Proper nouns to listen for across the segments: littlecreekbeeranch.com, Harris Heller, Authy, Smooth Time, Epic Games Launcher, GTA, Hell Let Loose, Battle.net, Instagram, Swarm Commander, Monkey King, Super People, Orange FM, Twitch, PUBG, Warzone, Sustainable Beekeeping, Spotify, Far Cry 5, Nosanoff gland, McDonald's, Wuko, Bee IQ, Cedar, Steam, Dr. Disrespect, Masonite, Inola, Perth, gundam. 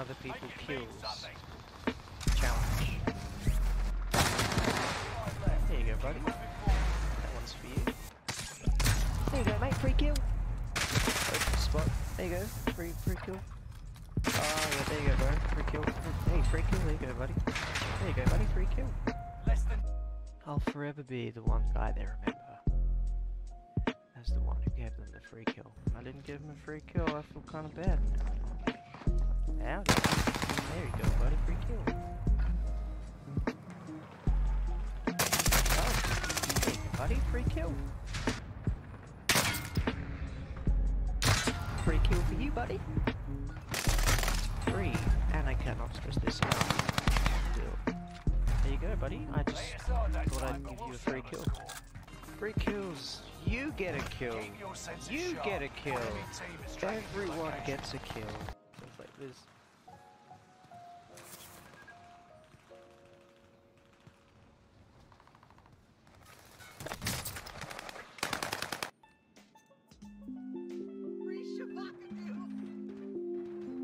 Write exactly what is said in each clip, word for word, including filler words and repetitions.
other people kills challenge. There you go, buddy. That one's for you. There you go, mate. Free kill. Open spot. There you go. Free, free kill. Oh, yeah, there you go, bro. Free kill. Hey, free kill. There you go, buddy. There you go, buddy. Free kill. Less than. I'll forever be the one guy they remember. That's the one who gave them the free kill. I didn't give him a free kill. I feel kind of bad. Now, there you go, buddy. Free kill. Oh, there you go, buddy. Free kill. Free kill for you, buddy. Free, and I cannot stress this enough. There you go, buddy. I just thought I'd give you a free kill. Free kills. You get a kill. You get a kill. Everyone gets a kill. Things like this. There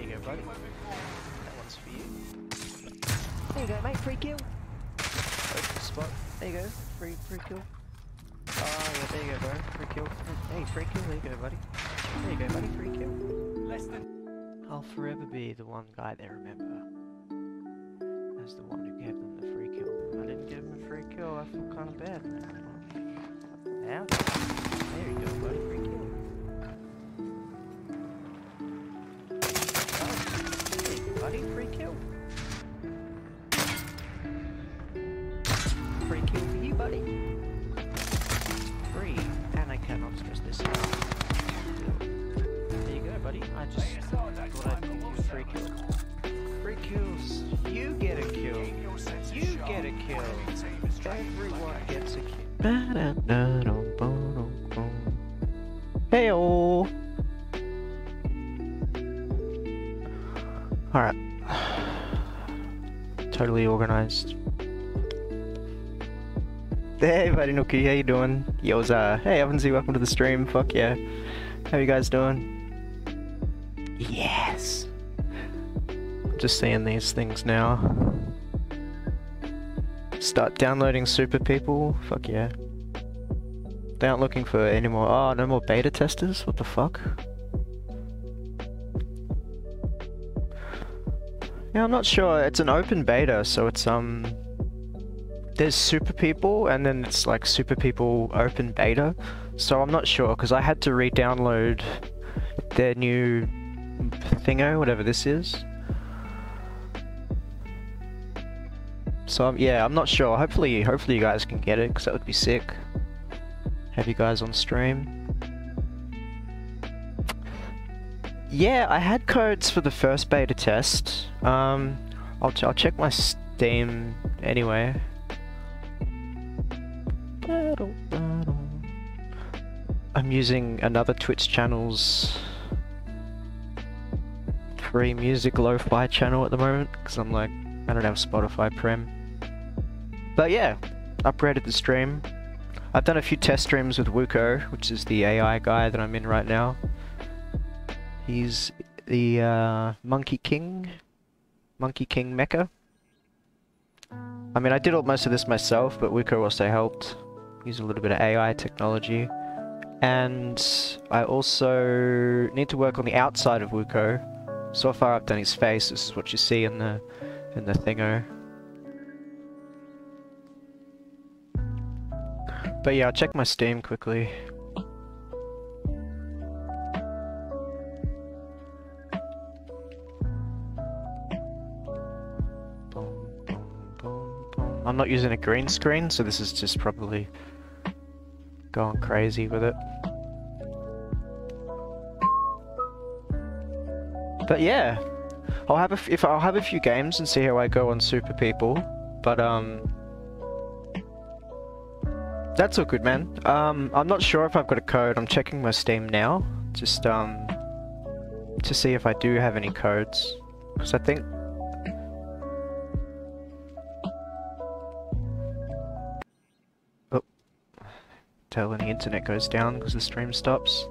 you go, buddy. That one's for you. There you go, mate, free kill. Open spot. There you go, free free kill. Oh yeah, there you go, bro. Free kill. Hey, free kill, there you go, buddy. There you go, buddy, free kill. Less than I'll forever be the one guy they remember. As the one who gave them the free kill. I didn't give them a free kill, I feel kinda bad. Now there you go, buddy, free kill. Buddy, free kill. Free kill for you, buddy. Free. And I cannot stress this out. There you go, buddy. I just thought I'd give you a free kill. Free kills. You get a kill. You get a kill. Everyone gets a kill. Hey-oh. Alright, totally organised. Hey buddy Nookie, how you doing? Yo, uh, hey Evansy, welcome to the stream, fuck yeah. How you guys doing? Yes! I'm just seeing these things now. Start downloading Super People, fuck yeah. They aren't looking for any more, oh, no more beta testers? What the fuck? Yeah, I'm not sure. It's an open beta, so it's, um... there's Super People, and then it's like Super People Open Beta. So I'm not sure, because I had to re-download their new thingo, whatever this is. So, um, yeah, I'm not sure. Hopefully, hopefully you guys can get it, because that would be sick. Have you guys on stream. Yeah, I had codes for the first beta test. Um, I'll, ch I'll check my Steam anyway. I'm using another Twitch channel's free music lo-fi channel at the moment, because I'm like, I don't have Spotify Prem. But yeah, upgraded the stream. I've done a few test streams with Wuko, which is the A I guy that I'm in right now. He's the uh, Monkey King, Monkey King Mecha. I mean, I did all, most of this myself, but Wuko also helped. Use a little bit of A I technology. And I also need to work on the outside of Wuko. So far I've done his face, this is what you see in the, in the thingo. But yeah, I'll check my Steam quickly. I'm not using a green screen, so this is just probably going crazy with it. But yeah, I'll have a f if I'll have a few games and see how I go on Super People. But um, that's all good, man. Um, I'm not sure if I've got a code. I'm checking my Steam now, just um, to see if I do have any codes, because I think. Tell when the internet goes down because the stream stops.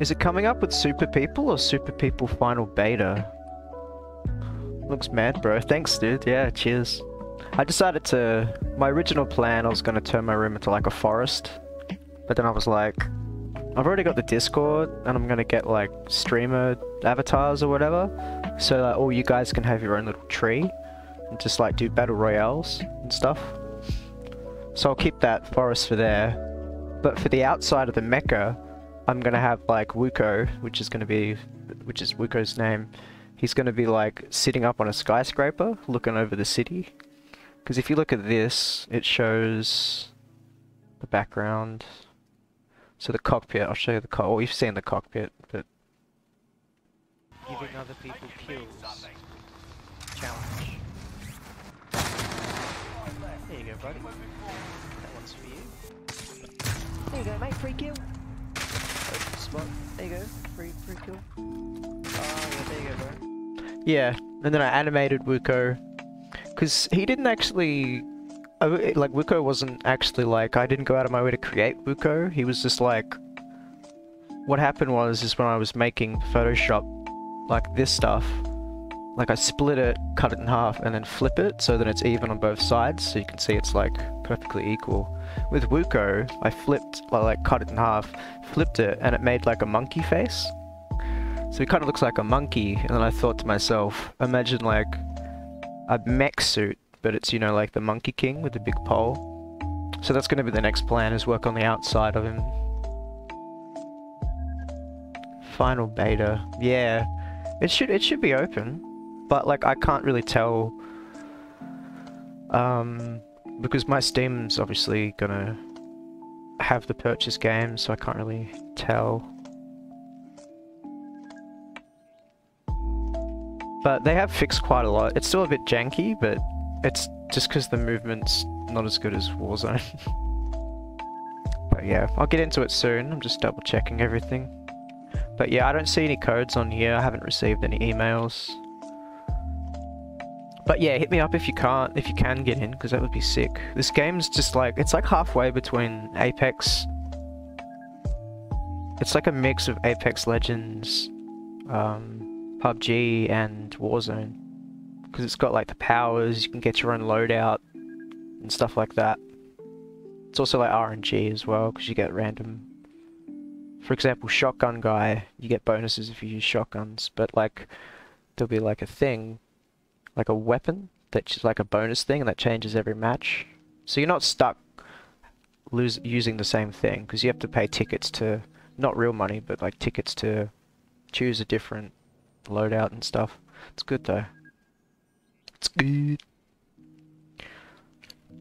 Is it coming up with Super People or Super People Final Beta? Looks mad, bro. Thanks, dude. Yeah, cheers. I decided to... my original plan, I was going to turn my room into like a forest. But then I was like... I've already got the Discord, and I'm gonna get like streamer avatars or whatever, so that like, all you guys can have your own little tree and just like do battle royales and stuff. So I'll keep that forest for there, but for the outside of the mecha, I'm gonna have like Wuko, which is gonna be, which is Wuko's name. He's gonna be like sitting up on a skyscraper, looking over the city. Because if you look at this, it shows the background. So the cockpit, I'll show you the cockpit. Well, you've seen the cockpit, but... giving other people kills. Challenge. There you go, buddy. That one's for you. There you go, mate, free kill. Open spot. There you go, free, free kill. Oh, yeah, there you go, bro. Yeah, and then I animated Wuko. Because he didn't actually... I, like, Wuko wasn't actually like, I didn't go out of my way to create Wuko. He was just like, what happened was, is when I was making Photoshop, like this stuff, like I split it, cut it in half, and then flip it so that it's even on both sides, so you can see it's like perfectly equal. With Wuko, I flipped, I like cut it in half, flipped it, and it made like a monkey face. So it kind of looks like a monkey, and then I thought to myself, imagine like a mech suit, but it's, you know, like the Monkey King with the big pole. So that's going to be the next plan, is work on the outside of him. Final beta, yeah. It should, it should be open. But, like, I can't really tell, um, because my Steam's obviously gonna have the purchase game, so I can't really tell. But they have fixed quite a lot. It's still a bit janky, but it's just because the movement's not as good as Warzone. But yeah, I'll get into it soon. I'm just double checking everything. But yeah, I don't see any codes on here. I haven't received any emails. But yeah, hit me up if you can't, if you can get in, because that would be sick. This game's just like, it's like halfway between Apex. It's like a mix of Apex Legends, um, P U B G, and Warzone. Because it's got like the powers, you can get your own loadout, and stuff like that. It's also like R N G as well, because you get random... For example, Shotgun Guy, you get bonuses if you use shotguns, but like, there'll be like a thing, like a weapon, that's like a bonus thing, and that changes every match. So you're not stuck lose using the same thing, because you have to pay tickets to, not real money, but like tickets to choose a different loadout and stuff. It's good though. It's good.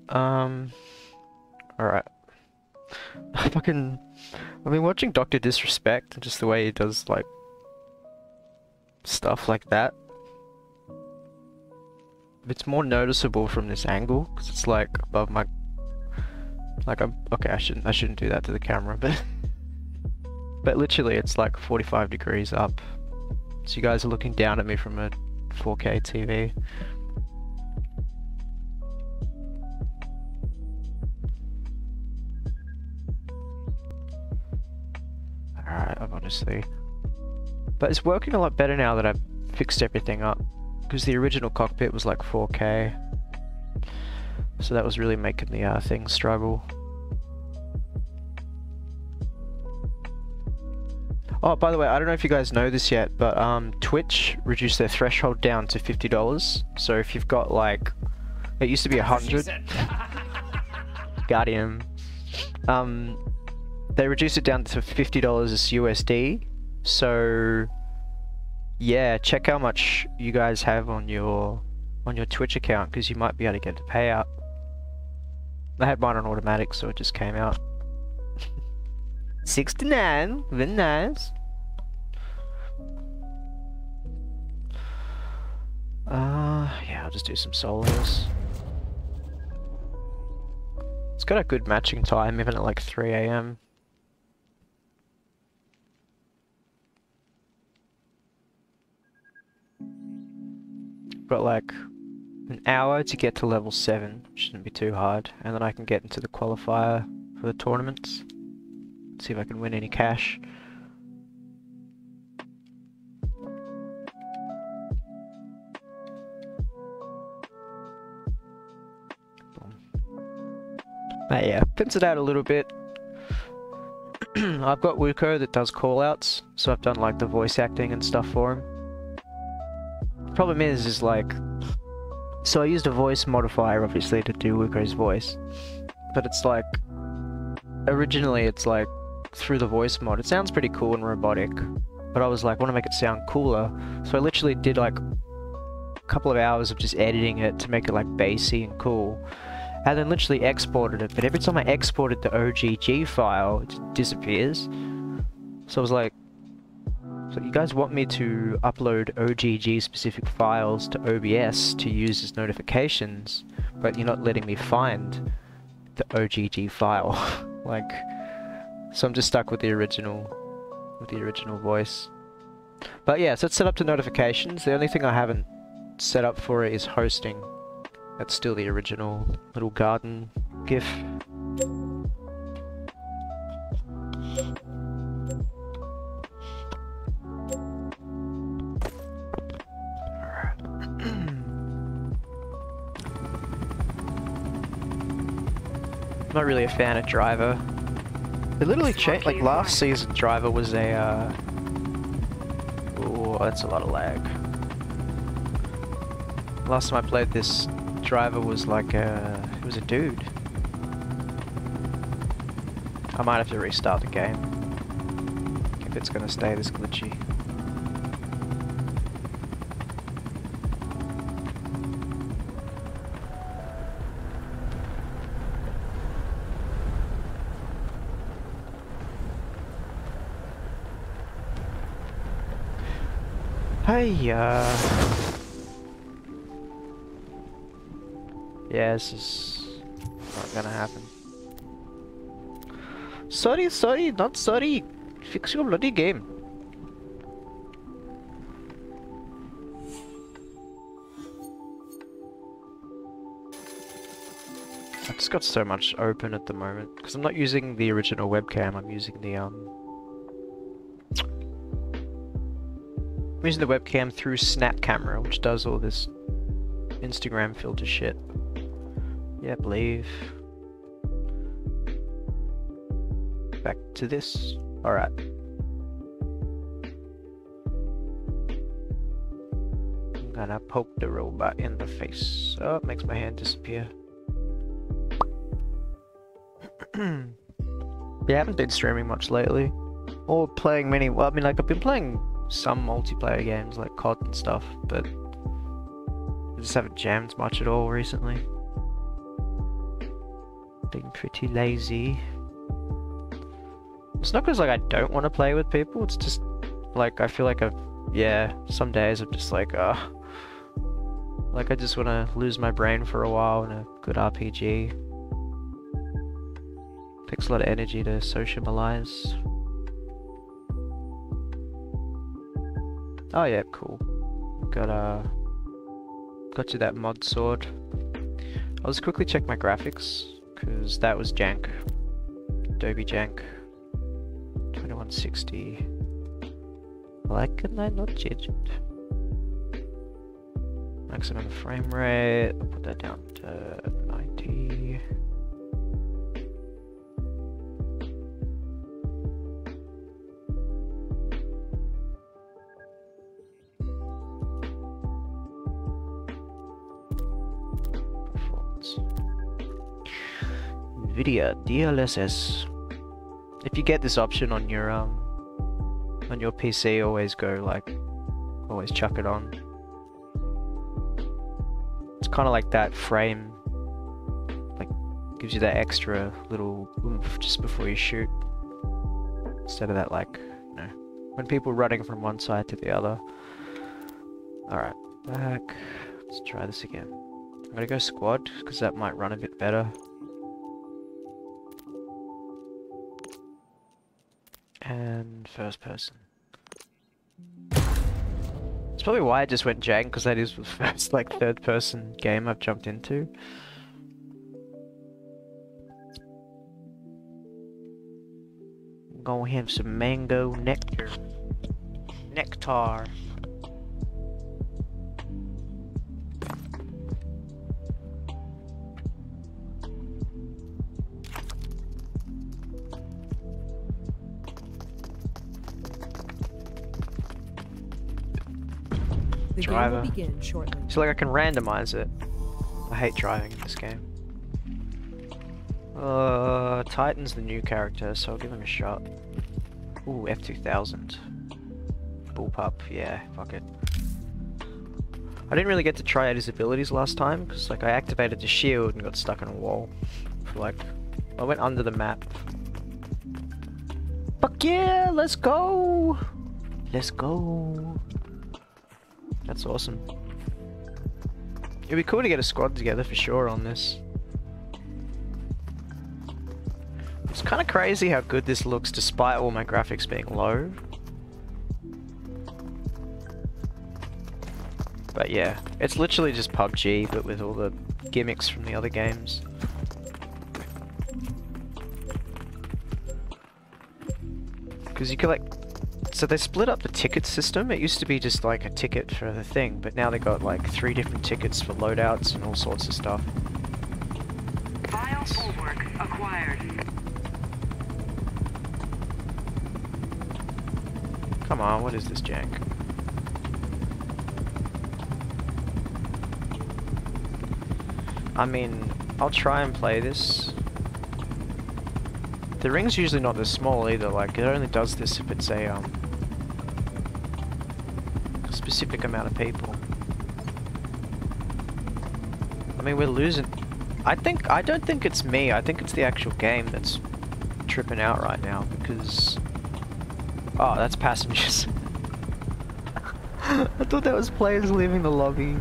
Um, alright. I fucking... I've been watching Doctor Disrespect, and just the way he does, like, stuff like that. It's more noticeable from this angle, because it's, like, above my... Like, I'm... Okay, I shouldn't, I shouldn't do that to the camera, but... But literally, it's, like, forty-five degrees up. So you guys are looking down at me from a four K T V. Alright, I've honestly... But it's working a lot better now that I've fixed everything up. Because the original cockpit was like four K. So that was really making the uh, thing struggle. Oh, by the way, I don't know if you guys know this yet, but um, Twitch reduced their threshold down to fifty dollars. So if you've got like... It used to be one hundred. Guardian. Um... They reduced it down to fifty dollars U S D, so yeah, check how much you guys have on your on your Twitch account, because you might be able to get the payout. I had mine on automatic, so it just came out. sixty-nine, very nice. Uh, yeah, I'll just do some solos. It's got a good matching time, even at like three A M. Got like an hour to get to level seven, shouldn't be too hard, and then I can get into the qualifier for the tournaments. See if I can win any cash. But yeah, pins it out a little bit. I've got Wuko that does callouts, so I've done like the voice acting and stuff for him. Problem is, is like, so I used a voice modifier obviously to do Wuko's voice, but it's like, originally it's like, through the voice mod, it sounds pretty cool and robotic, but I was like, I want to make it sound cooler, so I literally did like, a couple of hours of just editing it to make it like bassy and cool, and then literally exported it, but every time I exported the O G G file, it disappears, so I was like, so you guys want me to upload O G G specific files to O B S to use as notifications, but you're not letting me find the O G G file. Like, so I'm just stuck with the original, with the original voice. But yeah, so it's set up to notifications. The only thing I haven't set up for it is hosting. That's still the original little garden gif. I'm not really a fan of Driver. They literally changed, like last season Driver was a, uh... oh, that's a lot of lag. Last time I played this, Driver was like a, it was a dude. I might have to restart the game, if it's gonna stay this glitchy. Yeah. Yeah, this is not gonna happen. Sorry, sorry, not sorry. Fix your bloody game. I've just got so much open at the moment because I'm not using the original webcam. I'm using the um. I'm using the webcam through Snap Camera, which does all this Instagram filter shit. Yep, leave. Back to this. Alright. I'm gonna poke the robot in the face. Oh, it makes my hand disappear. Yeah, I haven't been streaming much lately. Or playing many. Well, I mean, like, I've been playing some multiplayer games like C O D and stuff, but I just haven't jammed much at all recently. Been pretty lazy. It's not because like I don't want to play with people, it's just like I feel like I've, yeah, some days I'm just like, uh like I just want to lose my brain for a while in a good R P G. Takes a lot of energy to sociabilize. Oh yeah, cool. Got uh, got you that mod sword. I'll just quickly check my graphics, because that was jank. Adobe jank. twenty-one sixty. Why can I not change it? Maximum frame rate. I'll put that down to ninety. NVIDIA D L S S. If you get this option on your um on your P C, always go like always chuck it on. It's kind of like that frame, like gives you that extra little oomph just before you shoot, instead of that like, you know, when people are running from one side to the other. All right, back. Let's try this again. I'm gonna go squad because that might run a bit better. And first person. That's probably why I just went jank, because that is the first like third person game I've jumped into. I'm gonna have some mango nectar. Nectar. Driver. So like I can randomize it. I hate driving in this game. Uh, Titan's the new character, so I'll give him a shot. Ooh, F two thousand. Bullpup, yeah, fuck it. I didn't really get to try out his abilities last time, because like I activated the shield and got stuck in a wall. For like, I went under the map. Fuck yeah, let's go! Let's go! That's awesome. It'd be cool to get a squad together for sure on this. It's kind of crazy how good this looks despite all my graphics being low. But yeah, it's literally just P U B G but with all the gimmicks from the other games. Because you collect... So they split up the ticket system. It used to be just like a ticket for the thing, but now they got like three different tickets for loadouts and all sorts of stuff. Vial bulwark acquired. Come on, what is this jank? I mean, I'll try and play this. The ring's usually not this small either, like it only does this if it's a um specific amount of people. I mean, we're losing. I think I don't think it's me. I think it's the actual game that's tripping out right now because oh, that's passengers. I thought that was players leaving the lobby.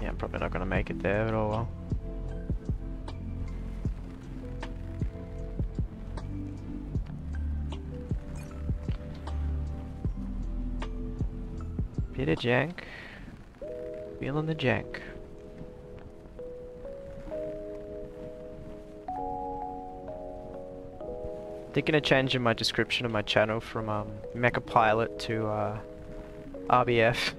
Yeah, I'm probably not gonna make it there at all. Well. Bit of jank. Feeling the jank. Thinking of changing my description of my channel from um, Mecha Pilot to uh, R B F.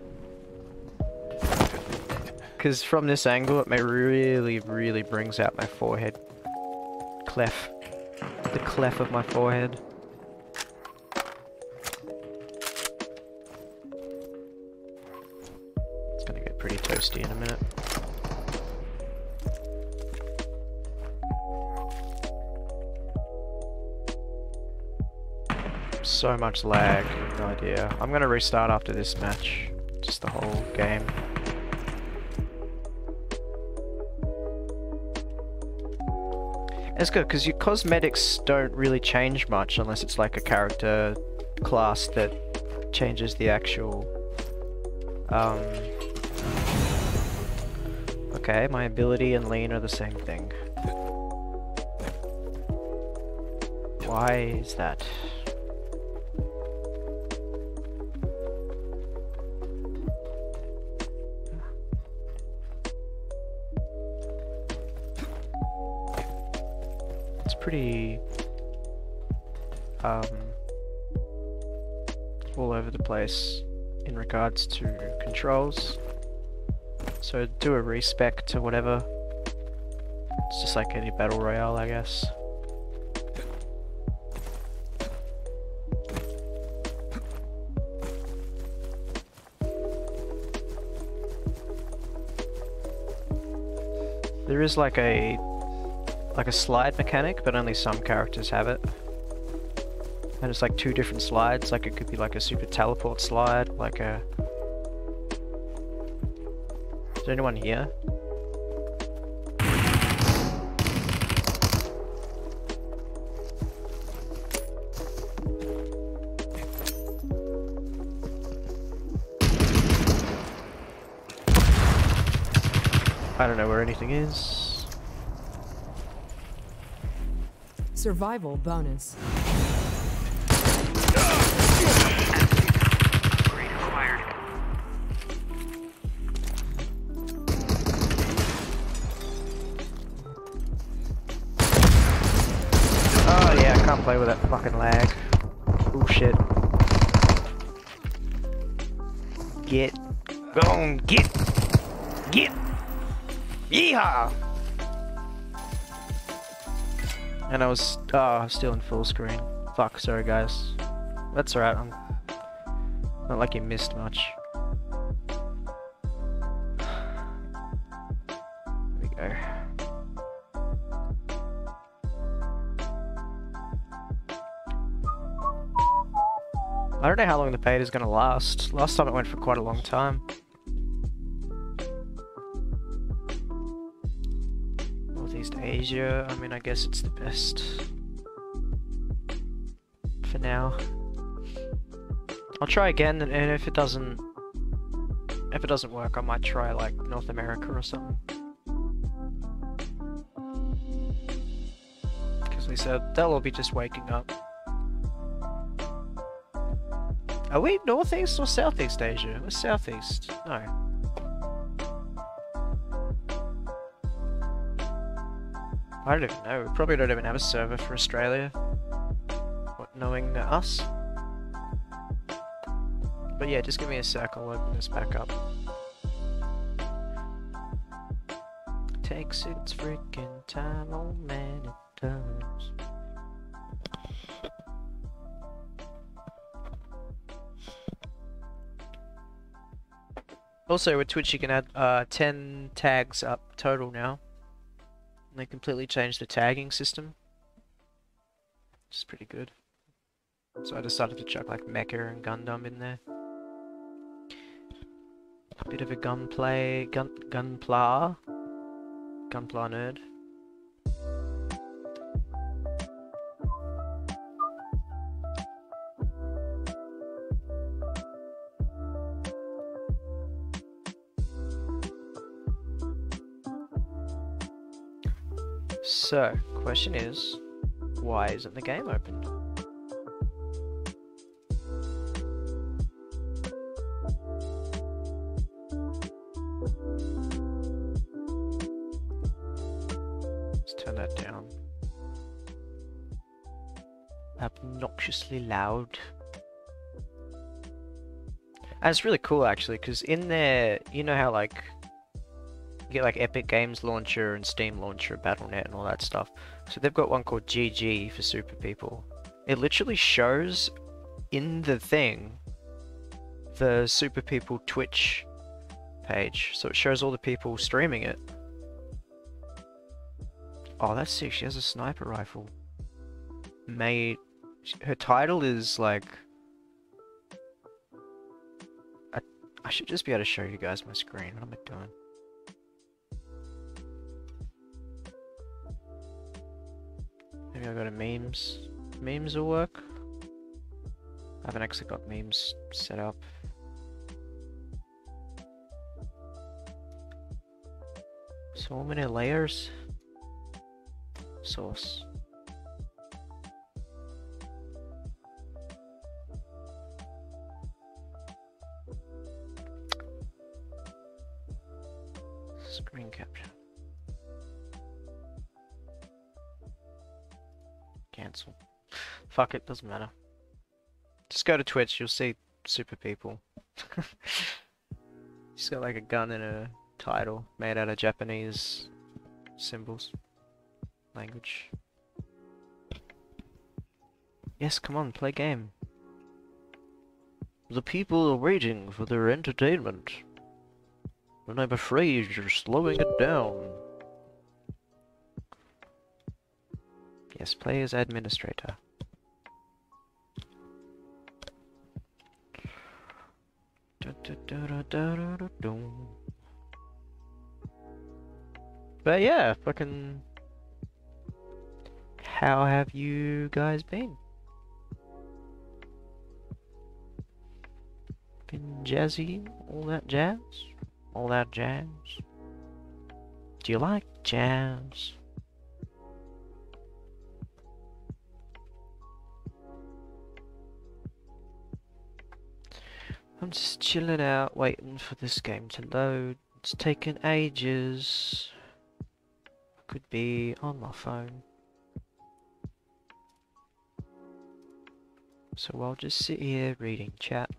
Because from this angle it may really, really brings out my forehead. Clef. The clef of my forehead. Pretty toasty in a minute. So much lag, no idea. I'm gonna restart after this match, just the whole game. It's good because your cosmetics don't really change much unless it's like a character class that changes the actual um Okay, my ability and lean are the same thing. Why is that? It's pretty... Um... all over the place in regards to controls. So do a respec to whatever. It's just like any battle royale, I guess. There is like a like a slide mechanic, but only some characters have it. And it's like two different slides. Like it could be like a super teleport slide, like a... Is there anyone here? I don't know where anything is. Survival bonus. Play with that fucking lag. Bullshit. Get. Go on, get. Get. Yeehaw! And I was. Oh, I was still in full screen. Fuck, sorry guys. That's alright, I'm. Not like you missed much. There we go. I don't know how long the beta is going to last. Last time it went for quite a long time. Northeast Asia, I mean, I guess it's the best. For now. I'll try again, and if it doesn't... If it doesn't work, I might try, like, North America or something. Because they said they'll all be just waking up. Are we Northeast or Southeast Asia? We're Southeast. No. I don't even know. We probably don't even have a server for Australia. What, knowing us? But yeah, just give me a sec. I'll open this back up. Takes its freaking time, oh man, it does. Also, with Twitch, you can add uh, ten tags up total now. And they completely changed the tagging system, which is pretty good. So I decided to chuck like Mecha and Gundam in there. A bit of a gunplay, gun, Gunpla. Gunpla nerd. So, question is, why isn't the game open? Let's turn that down. Obnoxiously loud. And it's really cool actually, because in there, you know how like you get like Epic Games Launcher and Steam Launcher, Battle dot net and all that stuff. So they've got one called G G for Super People. It literally shows in the thing the Super People Twitch page. So it shows all the people streaming it. Oh, that's sick. She has a sniper rifle. Mate, her title is like... I, I should just be able to show you guys my screen. What am I doing? Maybe I'll go to memes. Memes will work. I haven't actually got memes set up. So many layers. Source. Screen capture. Cancel. Fuck it, doesn't matter. Just go to Twitch, you'll see Super People. She's got like a gun and a title made out of Japanese symbols. Language. Yes, come on, play game. The people are waiting for their entertainment. And I'm afraid you're slowing it down. Yes, play as administrator. But yeah, fucking... how have you guys been? Been jazzy? All that jazz? All that jazz? Do you like jazz? I'm just chilling out, waiting for this game to load. It's taken ages. I could be on my phone. So I'll just sit here reading chat.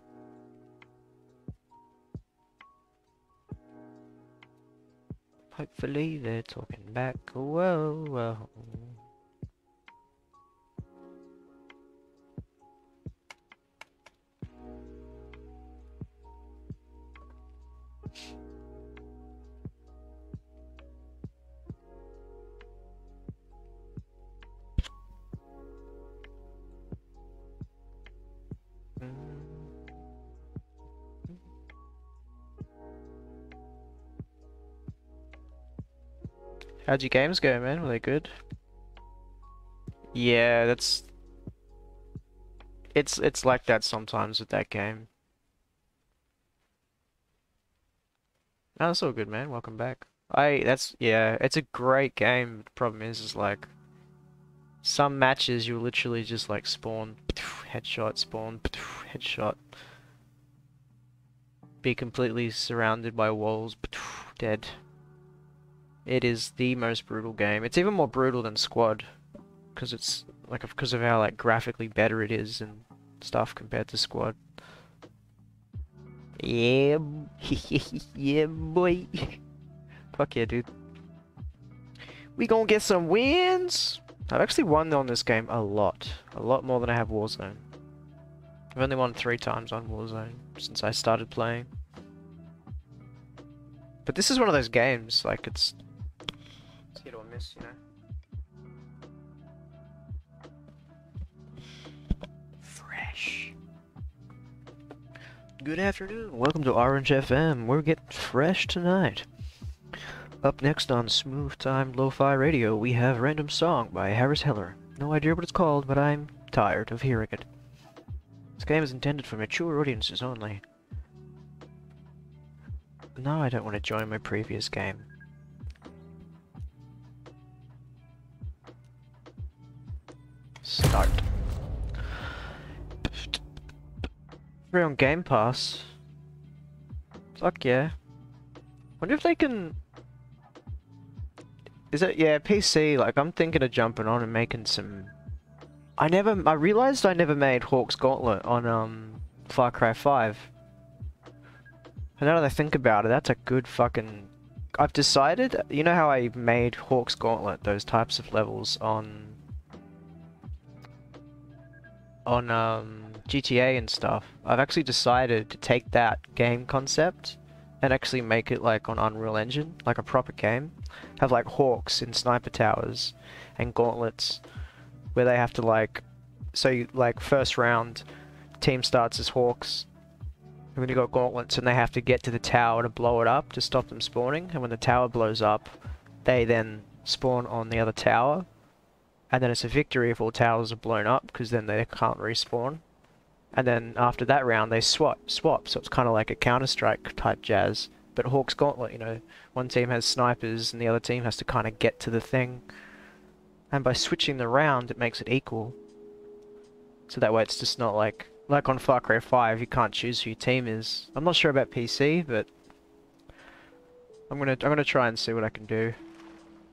Hopefully they're talking back. Whoa, whoa. How'd your games go, man? Were they good? Yeah, that's... It's it's like that sometimes with that game. No, that's all good, man. Welcome back. I... That's... Yeah, it's a great game. The problem is, is like... Some matches you literally just like spawn, headshot, spawn, headshot. Be completely surrounded by walls, dead. It is the most brutal game. It's even more brutal than Squad, because it's like because of how like graphically better it is and stuff compared to Squad. Yeah, yeah, boy. Fuck yeah, dude. We gonna get some wins. I've actually won on this game a lot. A lot more than I have Warzone. I've only won three times on Warzone since I started playing. But this is one of those games, like it's... it's hit or miss, you know? Fresh. Good afternoon, welcome to Orange F M. We're getting fresh tonight. Up next on Smooth Time Lo-Fi Radio, we have Random Song by Harris Heller. No idea what it's called, but I'm tired of hearing it. This game is intended for mature audiences only. No, I don't want to join my previous game. Start. We're on Game Pass. Fuck yeah. Wonder if they can... Is it, yeah, P C, like, I'm thinking of jumping on and making some... I never, I realized I never made Hawk's Gauntlet on, um, Far Cry five. And now that I think about it, that's a good fucking... I've decided, you know how I made Hawk's Gauntlet, those types of levels on... on, um, G T A and stuff. I've actually decided to take that game concept and actually make it like on Unreal Engine, like a proper game. Have like hawks and sniper towers and gauntlets where they have to like, so you, like first round, team starts as hawks and then you got gauntlets and they have to get to the tower to blow it up to stop them spawning, and when the tower blows up they then spawn on the other tower and then it's a victory if all towers are blown up because then they can't respawn. And then after that round, they swap, swap. So it's kind of like a Counter-Strike type jazz. But Hawk's Gauntlet, you know, one team has snipers and the other team has to kind of get to the thing. And by switching the round, it makes it equal. So that way it's just not like... Like on Far Cry five, you can't choose who your team is. I'm not sure about P C, but... I'm gonna, I'm gonna try and see what I can do.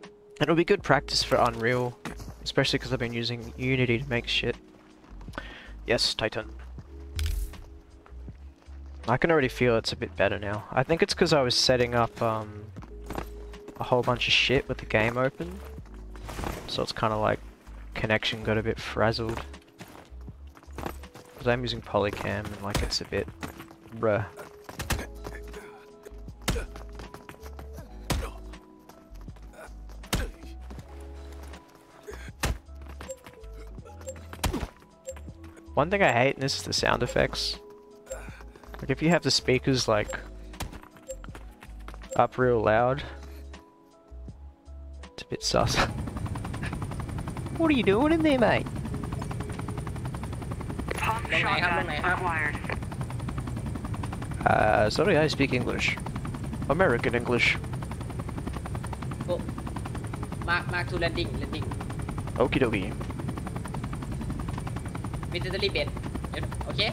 And it'll be good practice for Unreal. Especially because I've been using Unity to make shit. Yes, Titan. I can already feel it's a bit better now. I think it's because I was setting up um, a whole bunch of shit with the game open. So it's kind of like connection got a bit frazzled. Because I'm using Polycam and like it's a bit... bruh. One thing I hate in this is the sound effects. Like if you have the speakers like up real loud, it's a bit sus. What are you doing in there, mate? Pump shotgun acquired. Uh, sorry, I speak English. American English. Oh. Mark, mark to landing, landing. Okie dokie. Military bed. Okay?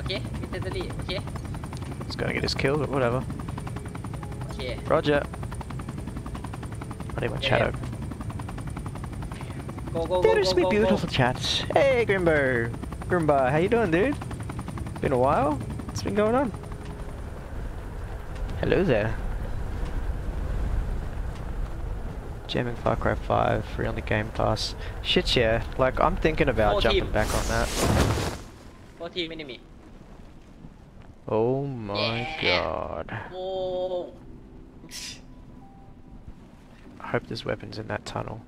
Okay? Military, okay? He's gonna get us killed, but whatever. Okay. Roger. I need my chat open. Go, go, go, There's go, go, me beautiful go. Chats. Hey, Grimbo. Grimbo, how you doing, dude? Been a while? What's been going on? Hello there. Jamming Far Cry five, free on the Game Pass. Shit, yeah. Like, I'm thinking about Four jumping team. back on that. Four team enemy. Oh my yeah. god. Oh. I hope there's weapons in that tunnel.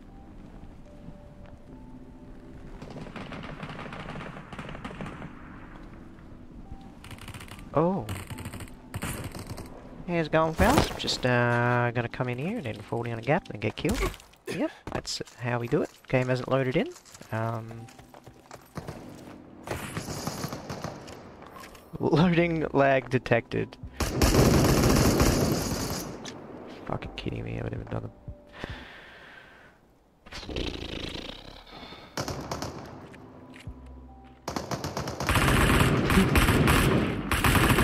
Oh. Here's going fast. Just uh, gonna come in here and then fall down a gap and get killed. Yep, that's how we do it. Game hasn't loaded in. Um, loading lag detected. Fucking kidding me! I haven't even done them.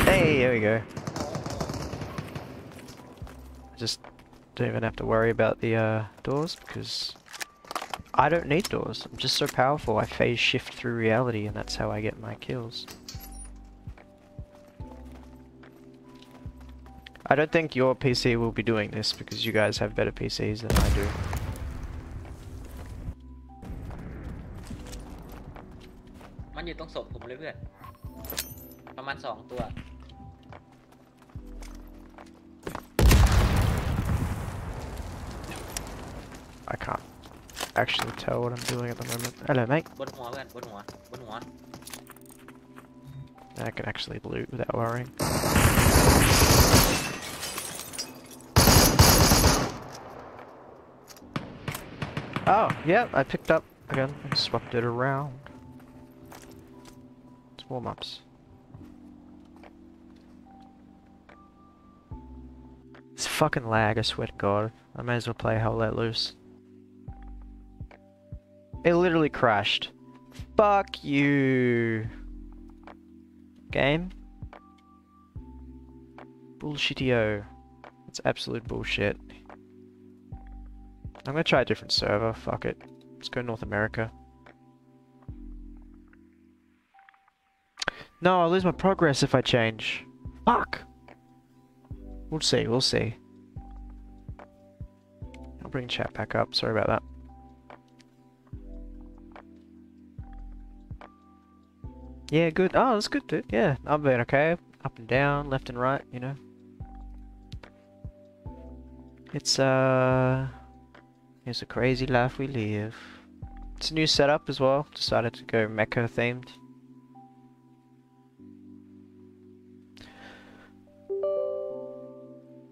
Hey, there we go. I just don't even have to worry about the uh, doors because I don't need doors. I'm just so powerful. I phase shift through reality and that's how I get my kills. I don't think your P C will be doing this because you guys have better P Cs than I do. I can't actually tell what I'm doing at the moment. Hello, mate. I can actually loot without worrying. Oh, yeah, I picked up a gun and swapped it around. It's warm-ups. It's fucking lag, I swear to God. I may as well play Hell Let Loose. It literally crashed. Fuck you. Game. Bullshitio. It's absolute bullshit. I'm gonna try a different server, fuck it. Let's go North America. No, I'll lose my progress if I change. Fuck! We'll see, we'll see. I'll bring chat back up, sorry about that. Yeah, good. Oh, that's good, dude. Yeah, I've been okay. Up and down, left and right, you know. It's, uh... it's a crazy life we live. It's a new setup as well. Decided to go mecha themed.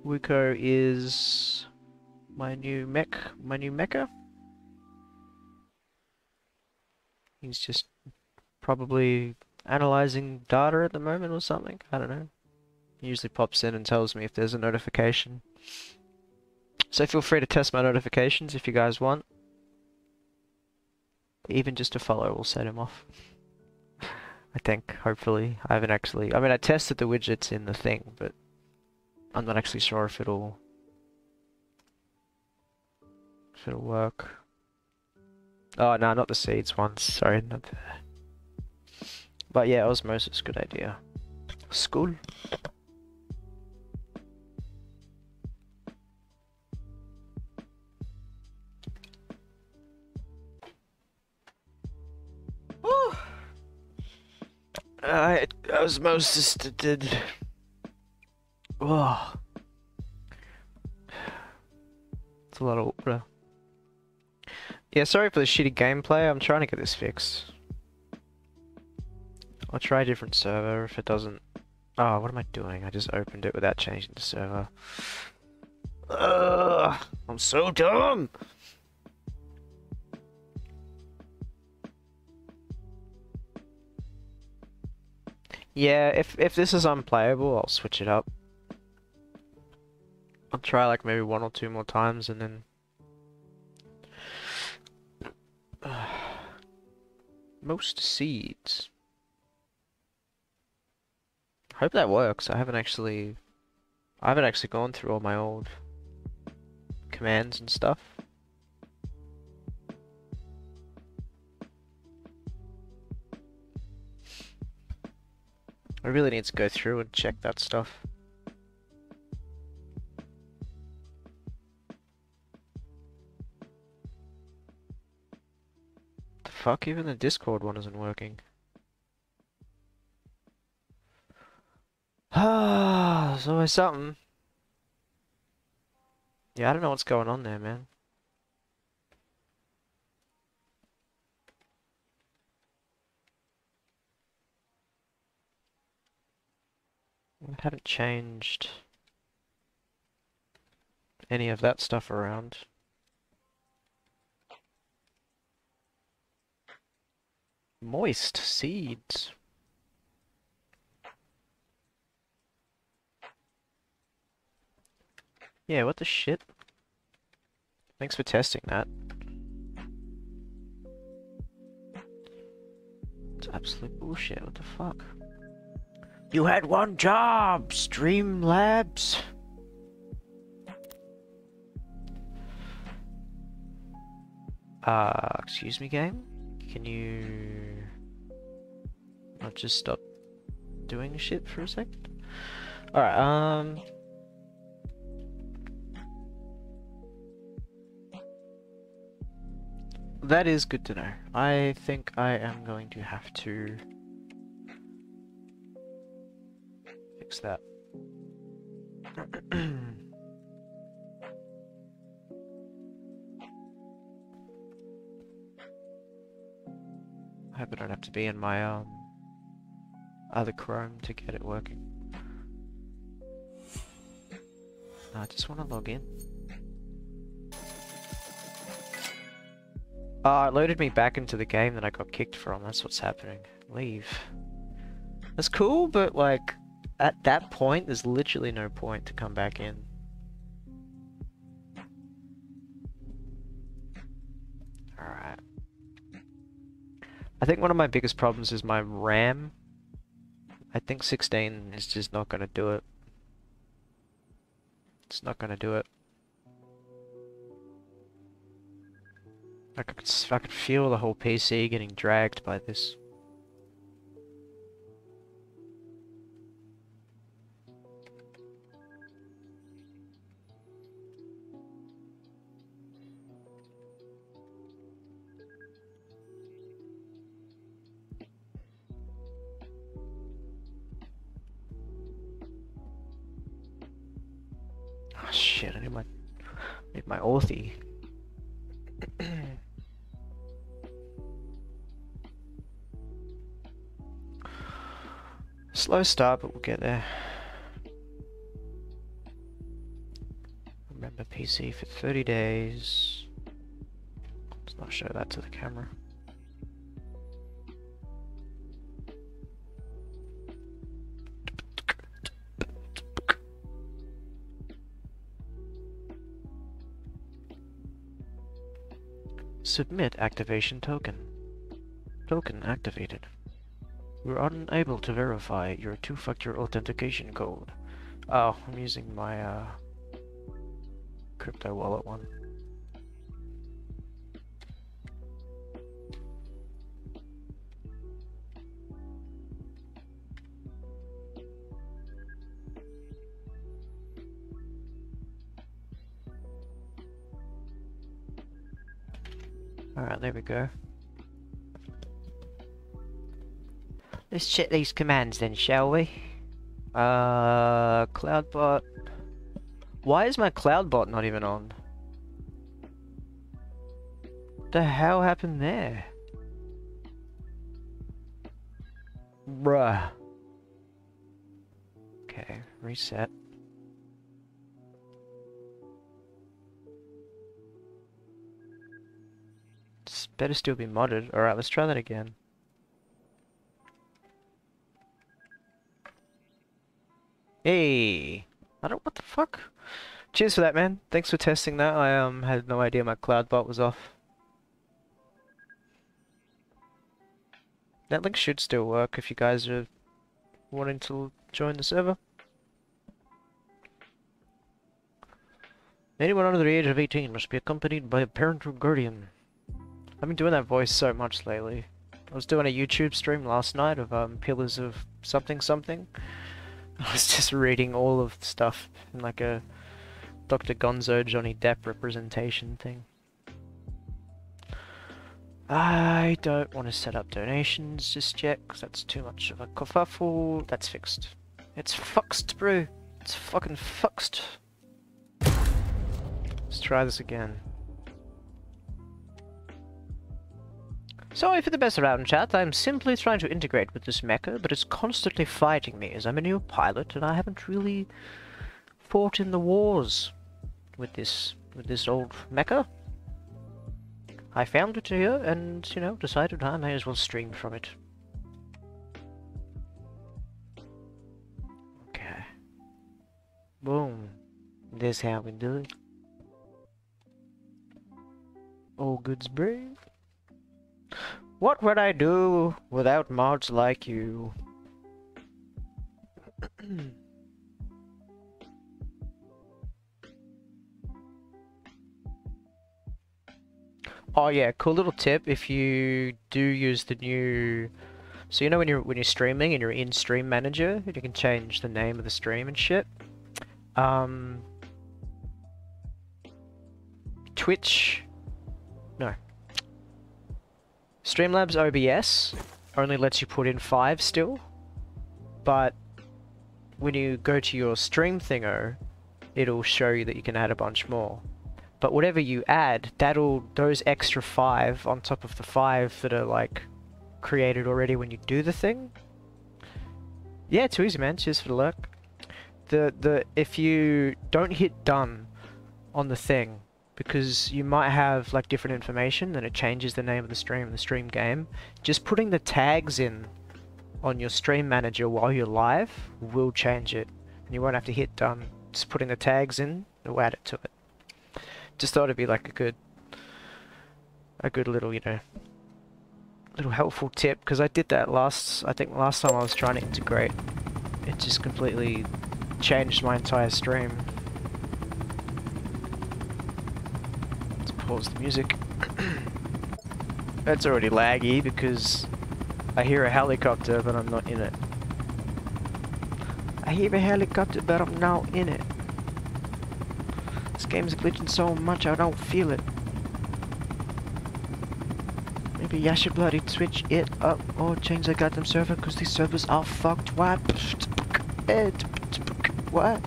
Wuko is my new mech, my new mecha. He's just probably analyzing data at the moment or something. I don't know. He usually pops in and tells me if there's a notification. So feel free to test my notifications if you guys want. Even just a follow will set him off. I think, hopefully. I haven't actually... I mean, I tested the widgets in the thing, but I'm not actually sure if it'll... if it'll work. Oh, no, not the seeds ones. Sorry, not the... But yeah, osmosis, good idea. School. Woo! I was most assisted. Oh, it's a lot of water. Yeah, sorry for the shitty gameplay. I'm trying to get this fixed. I'll try a different server if it doesn't. Oh, what am I doing? I just opened it without changing the server. Ugh, I'm so dumb. Yeah, if if this is unplayable, I'll switch it up. I'll try like maybe one or two more times and then... Most seeds. I hope that works. I haven't actually... I haven't actually gone through all my old commands and stuff. I really need to go through and check that stuff. The fuck? Even the Discord one isn't working. Ah, there's always something. Yeah, I don't know what's going on there, man. I haven't changed any of that stuff around. Moist seeds. Yeah, what the shit? Thanks for testing that. It's absolute bullshit, what the fuck? You had one job, Streamlabs. Uh, excuse me, game? Can you... I'll just stop doing shit for a second? Alright, um... that is good to know. I think I am going to have to fix that. I hope I don't have to be in my um, other Chrome to get it working. No, I just want to log in. Ah, uh, it loaded me back into the game that I got kicked from. That's what's happening. Leave. That's cool, but like, at that point, there's literally no point to come back in. Alright. I think one of my biggest problems is my RAM. I think sixteen is just not gonna do it. It's not gonna do it. I could, I could feel the whole P C getting dragged by this. Oh shit, I need my, I need my Authy. Slow start, but we'll get there. Remember P C for thirty days. Let's not show that to the camera. Submit activation token. Token activated. We're unable to verify your two-factor authentication code. Oh, I'm using my uh, crypto wallet one. Alright, there we go. Let's check these commands then, shall we? Uh, CloudBot. Why is my CloudBot not even on? The hell happened there? Bruh. Okay, reset. It's better still be modded. Alright, let's try that again. Hey, I don't, what the fuck? Cheers for that, man. Thanks for testing that. I um had no idea my CloudBot was off. That link should still work if you guys are wanting to join the server. Anyone under the age of eighteen must be accompanied by a parent or guardian. I've been doing that voice so much lately. I was doing a YouTube stream last night of um pillars of something something. I was just reading all of the stuff in like a Doctor Gonzo Johnny Depp representation thing. I don't want to set up donations just yet because that's too much of a kerfuffle. That's fixed. It's fuxed, bro. It's fucking fuxed. Let's try this again. Sorry for the mess around, chat. I'm simply trying to integrate with this mecha, but it's constantly fighting me as I'm a new pilot and I haven't really fought in the wars with this with this old mecha. I found it here and, you know, decided I may as well stream from it. Okay. Boom. This is how we do it. All goods brave. What would I do without mods like you? Oh yeah, cool little tip. If you do use the new, so you know when you're when you're streaming and you're in Stream Manager, you can change the name of the stream and shit. Um, Twitch, no. Streamlabs O B S only lets you put in five still, but when you go to your stream thingo, it'll show you that you can add a bunch more. But whatever you add, that'll those extra five on top of the five that are like created already when you do the thing. Yeah, too easy, man. Cheers for the lurk. The the if you don't hit done on the thing, because you might have like different information, then it changes the name of the stream, the stream game. Just putting the tags in on your stream manager while you're live will change it, and you won't have to hit done. Just putting the tags in, it'll add it to it. Just thought it'd be like a good, a good little, you know, little helpful tip, because I did that last, I think last time I was trying to integrate, it just completely changed my entire stream. Pause the music. That's already laggy because I hear a helicopter but I'm not in it. I hear a helicopter but I'm not in it. This game's glitching so much I don't feel it. Maybe I should bloody switch it up or change the goddamn server because these servers are fucked. What? What?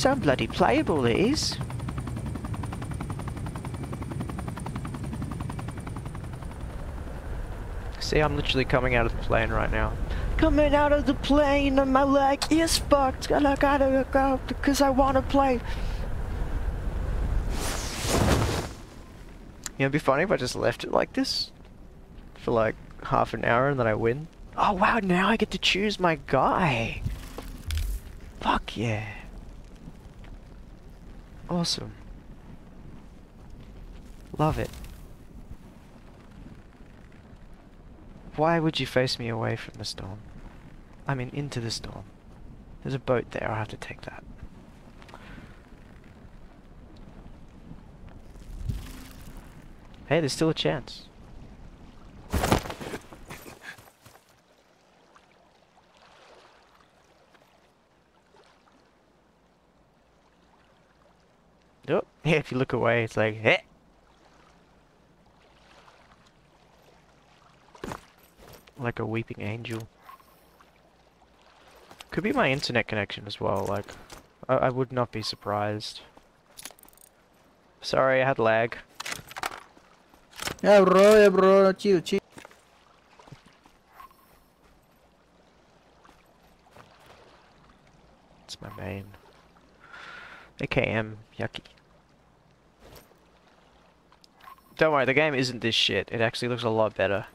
It's bloody playable, it is. See, I'm literally coming out of the plane right now. Coming out of the plane and my leg is fucked and I gotta go because I wanna play. You know, it'd be funny if I just left it like this for like half an hour and then I win. Oh wow, now I get to choose my guy. Fuck yeah. Awesome. Love it. Why would you face me away from the storm? I mean, into the storm. There's a boat there, I'll have to take that. Hey, there's still a chance. Oh, yeah, if you look away, it's like, eh. Like a weeping angel. Could be my internet connection as well, like, I, I would not be surprised. Sorry, I had lag. Yeah, bro, yeah, bro, chill, chill. It's my main. A K M, yucky. Don't worry, the game isn't this shit. It actually looks a lot better.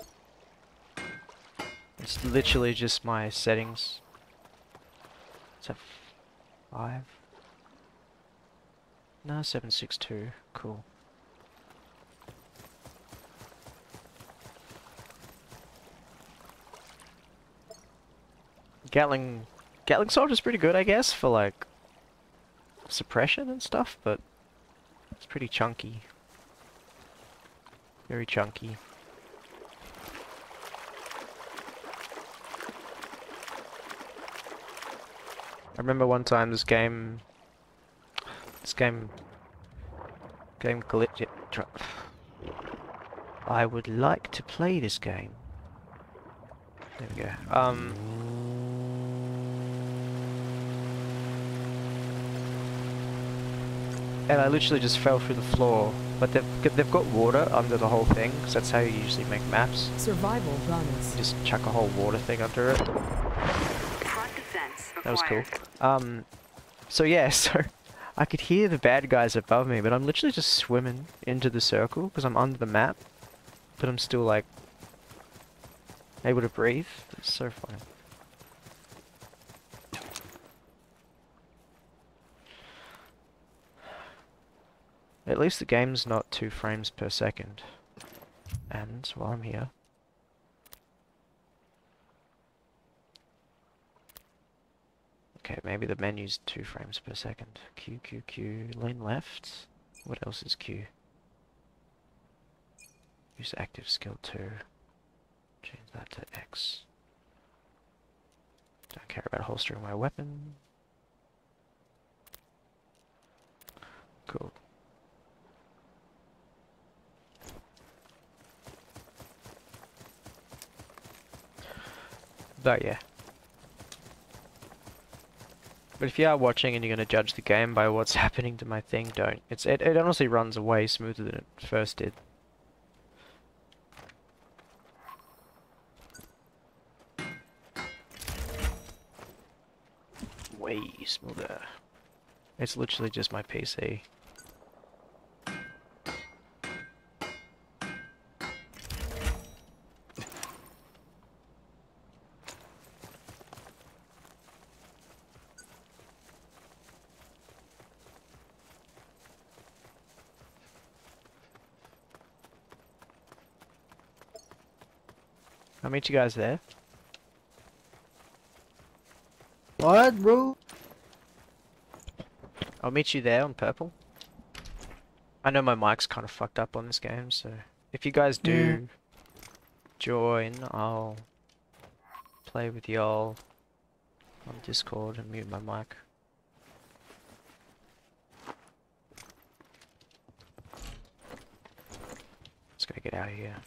It's literally just my settings. It's a five. No, seven six two. Cool. Gatling... Gatling Soldier's pretty good, I guess, for like... suppression and stuff, but... it's pretty chunky. Very chunky. I remember one time this game, this game, game glitched. I would like to play this game. There we go. Um. And I literally just fell through the floor. But they've they've got water under the whole thing, because that's how you usually make maps. Survival runners. Just chuck a whole water thing under it. That was cool. Um, so yeah, so I could hear the bad guys above me, but I'm literally just swimming into the circle because I'm under the map, but I'm still like able to breathe. It's so funny. At least the game's not two frames per second. And while I'm here, okay, maybe the menu's two frames per second. Q, Q, Q, lean left. What else is Q? Use active skill two. Change that to X. Don't care about holstering my weapon. Cool. But yeah. But if you are watching and you're going to judge the game by what's happening to my thing, don't. It's it, it honestly runs way smoother than it first did. Way smoother. It's literally just my P C. I'll meet you guys there. What, bro? I'll meet you there on purple. I know my mic's kind of fucked up on this game, so if you guys do yeah. join, I'll play with y'all on Discord and mute my mic. Let's go get out of here.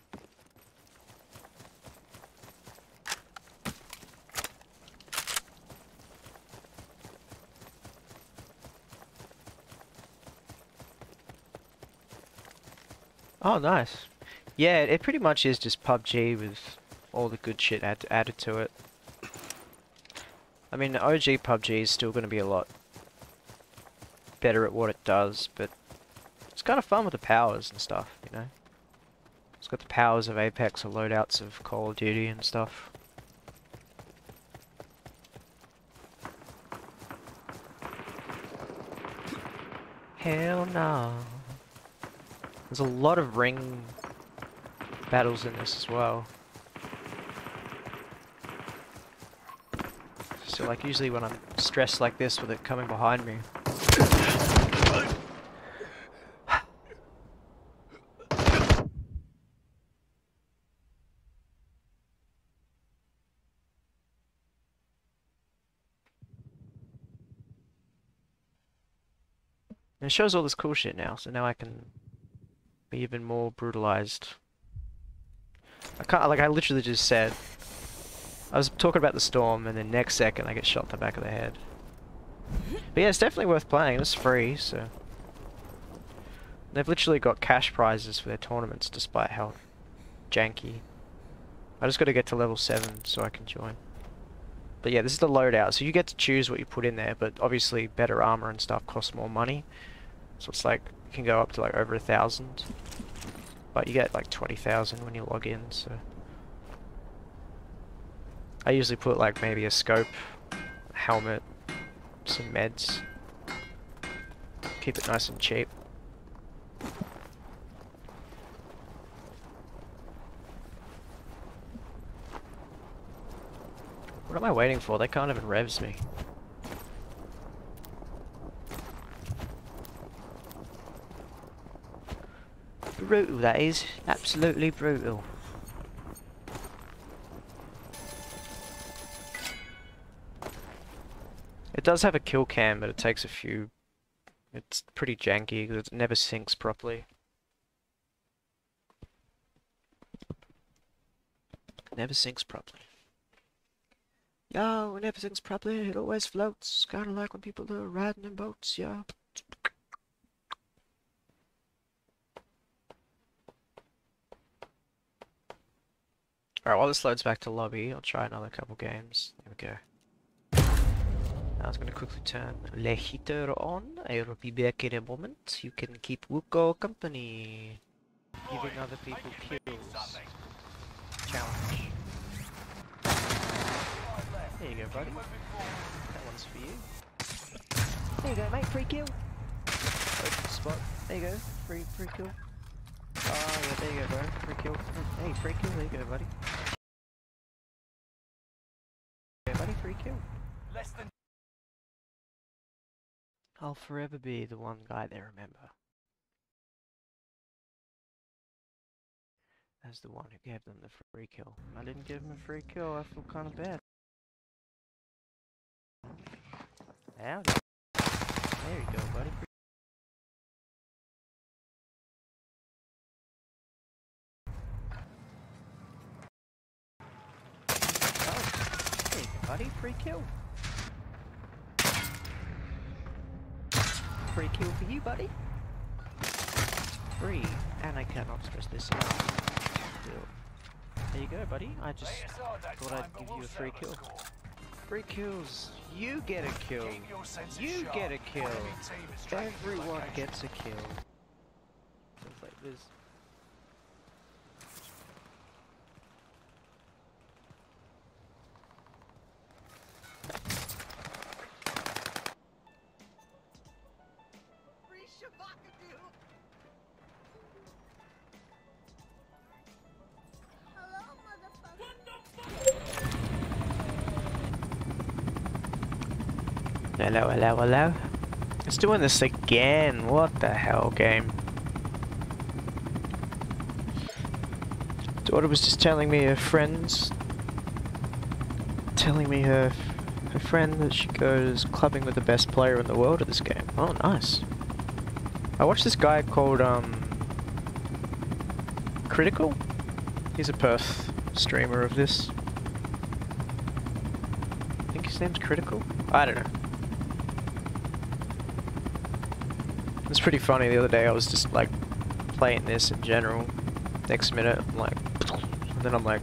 Oh, nice. Yeah, it pretty much is just P U B G with all the good shit add added to it. I mean, O G P U B G is still going to be a lot better at what it does, but it's kind of fun with the powers and stuff, you know? It's got the powers of Apex or loadouts of Call of Duty and stuff. Hell no. There's a lot of ring battles in this as well. So like usually when I'm stressed like this with it coming behind me. And it shows all this cool shit now, so now I can be even more brutalized. I can't, like I literally just said, I was talking about the storm and the next second I get shot in the back of the head. But yeah, it's definitely worth playing. It's free, so they've literally got cash prizes for their tournaments despite how janky. I just gotta get to level seven so I can join. But yeah, this is the loadout, so you get to choose what you put in there, but obviously better armor and stuff costs more money. So it's like can go up to like over a thousand, but you get like twenty thousand when you log in, so I usually put like maybe a scope, a helmet, some meds, keep it nice and cheap. What am I waiting for? They can't even revs me. Brutal, that is. Absolutely brutal. It does have a kill cam, but it takes a few... It's pretty janky, because it never syncs properly. It never syncs properly. Yo, it never syncs properly, it always floats. Kinda like when people are riding in boats, yo. Alright, while this loads back to lobby, I'll try another couple games. There we go. I was going to quickly turn Le Heater on. I will be back in a moment. You can keep Wuko company. Boy, giving other people kills. Challenge. There you go, buddy. That one's for you. There you go, mate. Free kill. Open spot. There you go. Free, free kill. Oh, yeah, there you go, bro. Free kill. Hey, free kill. There you go, buddy. Yeah, buddy, free kill. Less than. I'll forever be the one guy they remember. As the one who gave them the free kill. I didn't give them a free kill, I feel kind of bad. Howdy. There you go, buddy. Oh, there you go, buddy. Free kill. Free kill for you, buddy. Free. And I cannot stress this enough. There you go, buddy. I just thought I'd give you a free kill. Free kills. You get a kill. You get a kill. Everyone gets a kill. Just like this. Hello, hello, hello. It's doing this again. What the hell, game? Daughter was just telling me her friends, telling me her her friend that she goes clubbing with the best player in the world at this game. Oh, nice. I watched this guy called um Critical. He's a Perth streamer of this. I think his name's Critical. I don't know. It's pretty funny, the other day I was just like playing this in general, next minute I'm like, and then I'm like,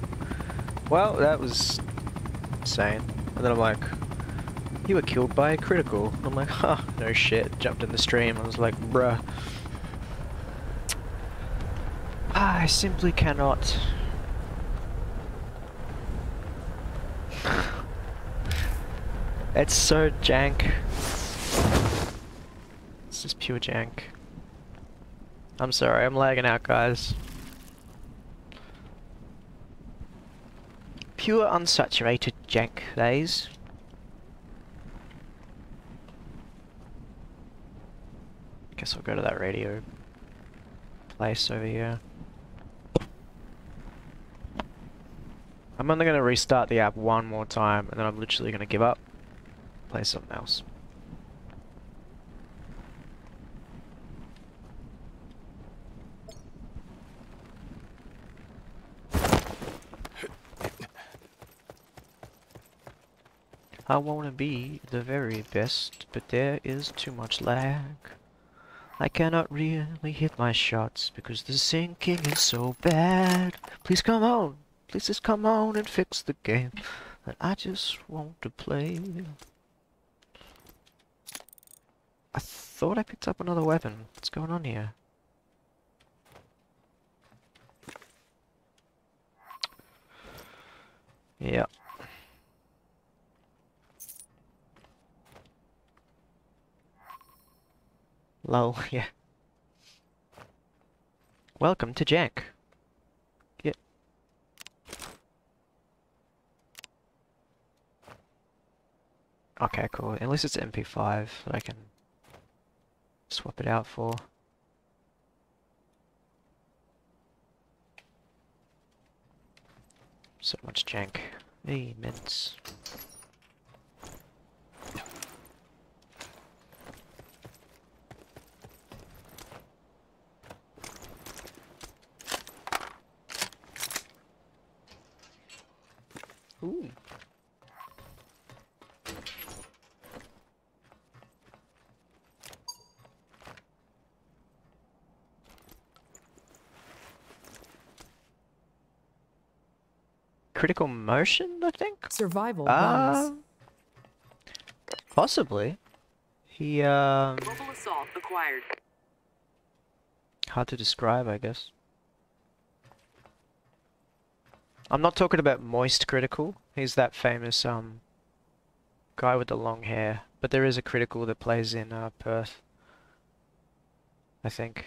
well that was insane, and then I'm like, you were killed by a critical, and I'm like, huh, no shit, jumped in the stream, I was like, bruh, I simply cannot. It's so jank. Just pure jank. I'm sorry, I'm lagging out, guys. Pure unsaturated jank, days. Guess I'll go to that radio place over here. I'm only going to restart the app one more time, and then I'm literally going to give up. Play something else. I wanna be the very best, but there is too much lag. I cannot really hit my shots because the sinking is so bad. Please come on, please just come on and fix the game that I just want to play. I thought I picked up another weapon. What's going on here? Yeah. Lol, yeah. Welcome to Jack. Yeah. Okay, cool. Unless it's M P five that I can swap it out for. So much jank. Immense. Ooh. Critical motion, I think? Survival bonus. Uh, possibly. He, um... Mobile assault acquired. Hard to describe, I guess. I'm not talking about Moist Critical. He's that famous um guy with the long hair. But there is a critical that plays in uh, Perth. I think.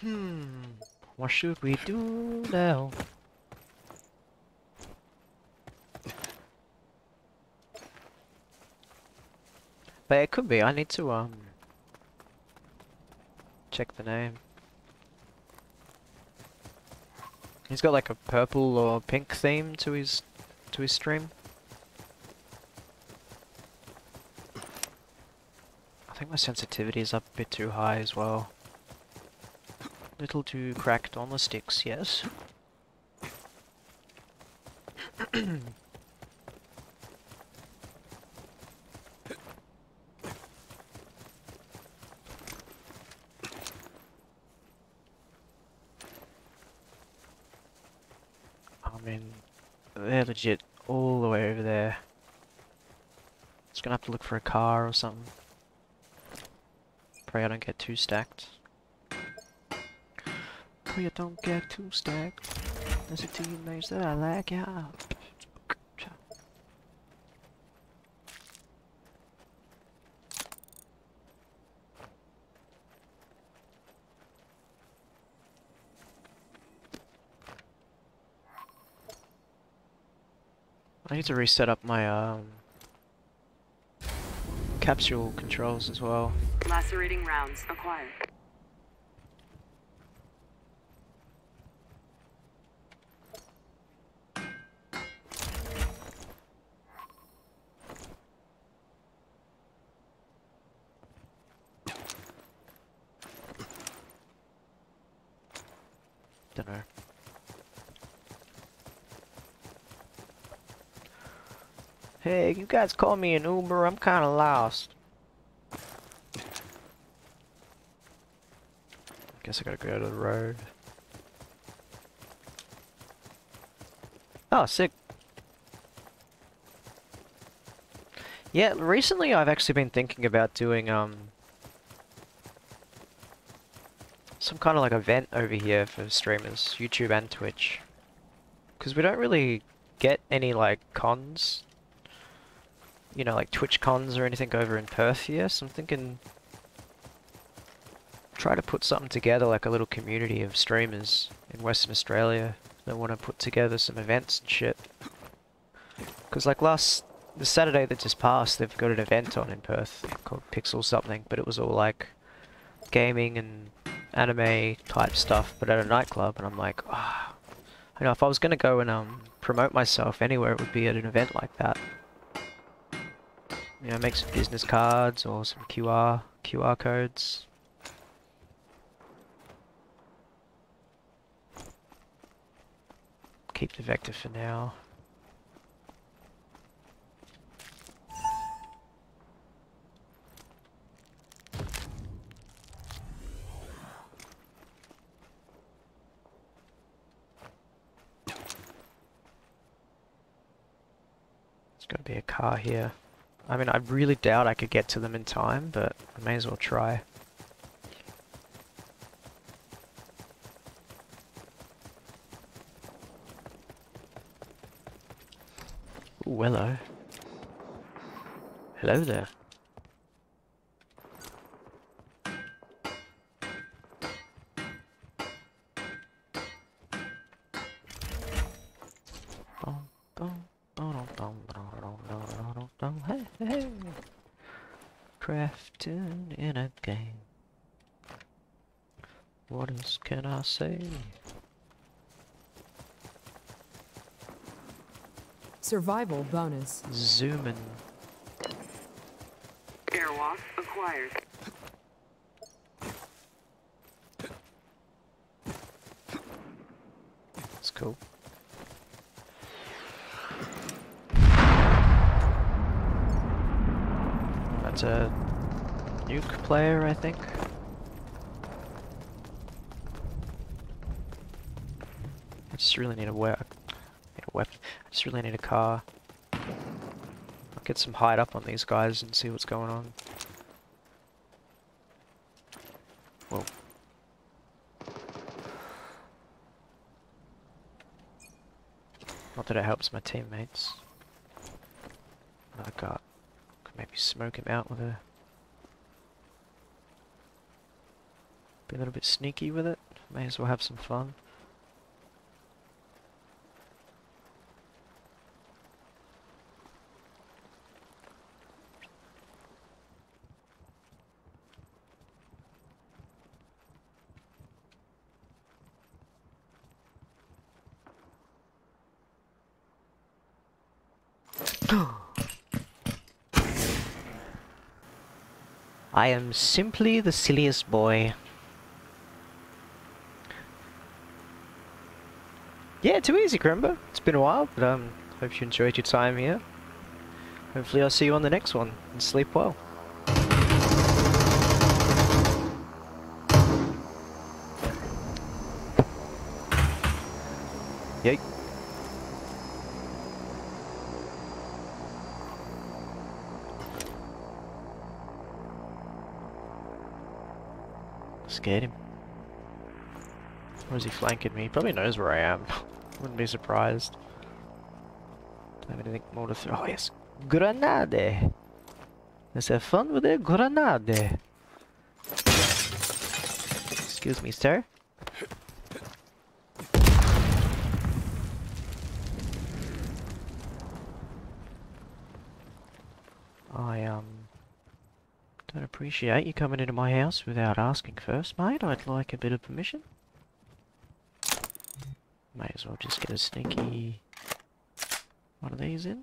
Hmm, what should we do now? But it could be, I need to um check the name. He's got like a purple or pink theme to his to his stream. I think my sensitivity is up a bit too high as well. Little too cracked on the sticks, yes. Legit all the way over there. Just gonna have to look for a car or something. Pray I don't get too stacked. Pray I don't get too stacked. There's a teammate that I like out. I need to reset up my um, capsule controls as well. Lacerating rounds acquired. Don't know. Hey, you guys call me an Uber, I'm kinda lost. I guess I gotta go to the road. Oh, sick. Yeah, recently I've actually been thinking about doing, um... some kind of like event over here for streamers, YouTube and Twitch. Because we don't really get any, like, cons. You know, like Twitch cons or anything over in Perth here, so I'm thinking try to put something together, like a little community of streamers in Western Australia that want to put together some events and shit. Because like last, the Saturday that just passed, they've got an event on in Perth called Pixel something, but it was all like gaming and anime type stuff, but at a nightclub, and I'm like, ah, oh. You know, if I was going to go and um, promote myself anywhere, it would be at an event like that. You know, make some business cards or some Q R, Q R codes. Keep the vector for now. There's gotta be a car here. I mean, I really doubt I could get to them in time, but I may as well try. Ooh, hello. Hello there. In a game. What else can I say? Survival bonus. Zoom in. Airwalk acquired. That's cool. That's a nuke player, I think. I just really need a, we need a weapon. I just really need a car. I'll get some hide up on these guys and see what's going on. Whoa. Not that it helps my teammates. No. another guard. Could maybe smoke him out with a... Be a little bit sneaky with it. May as well have some fun. I am simply the silliest boy. Yeah, too easy, Kremba. It's been a while, but um, hope you enjoyed your time here. Hopefully I'll see you on the next one, and sleep well. Yay. Scared him. Or is he flanking me? He probably knows where I am. Wouldn't be surprised. Don't have anything more to throw. Oh yes, grenade! Let's have fun with the grenade! Excuse me, sir. I, um... don't appreciate you coming into my house without asking first, mate. I'd like a bit of permission. May as well just get a sneaky one of these in.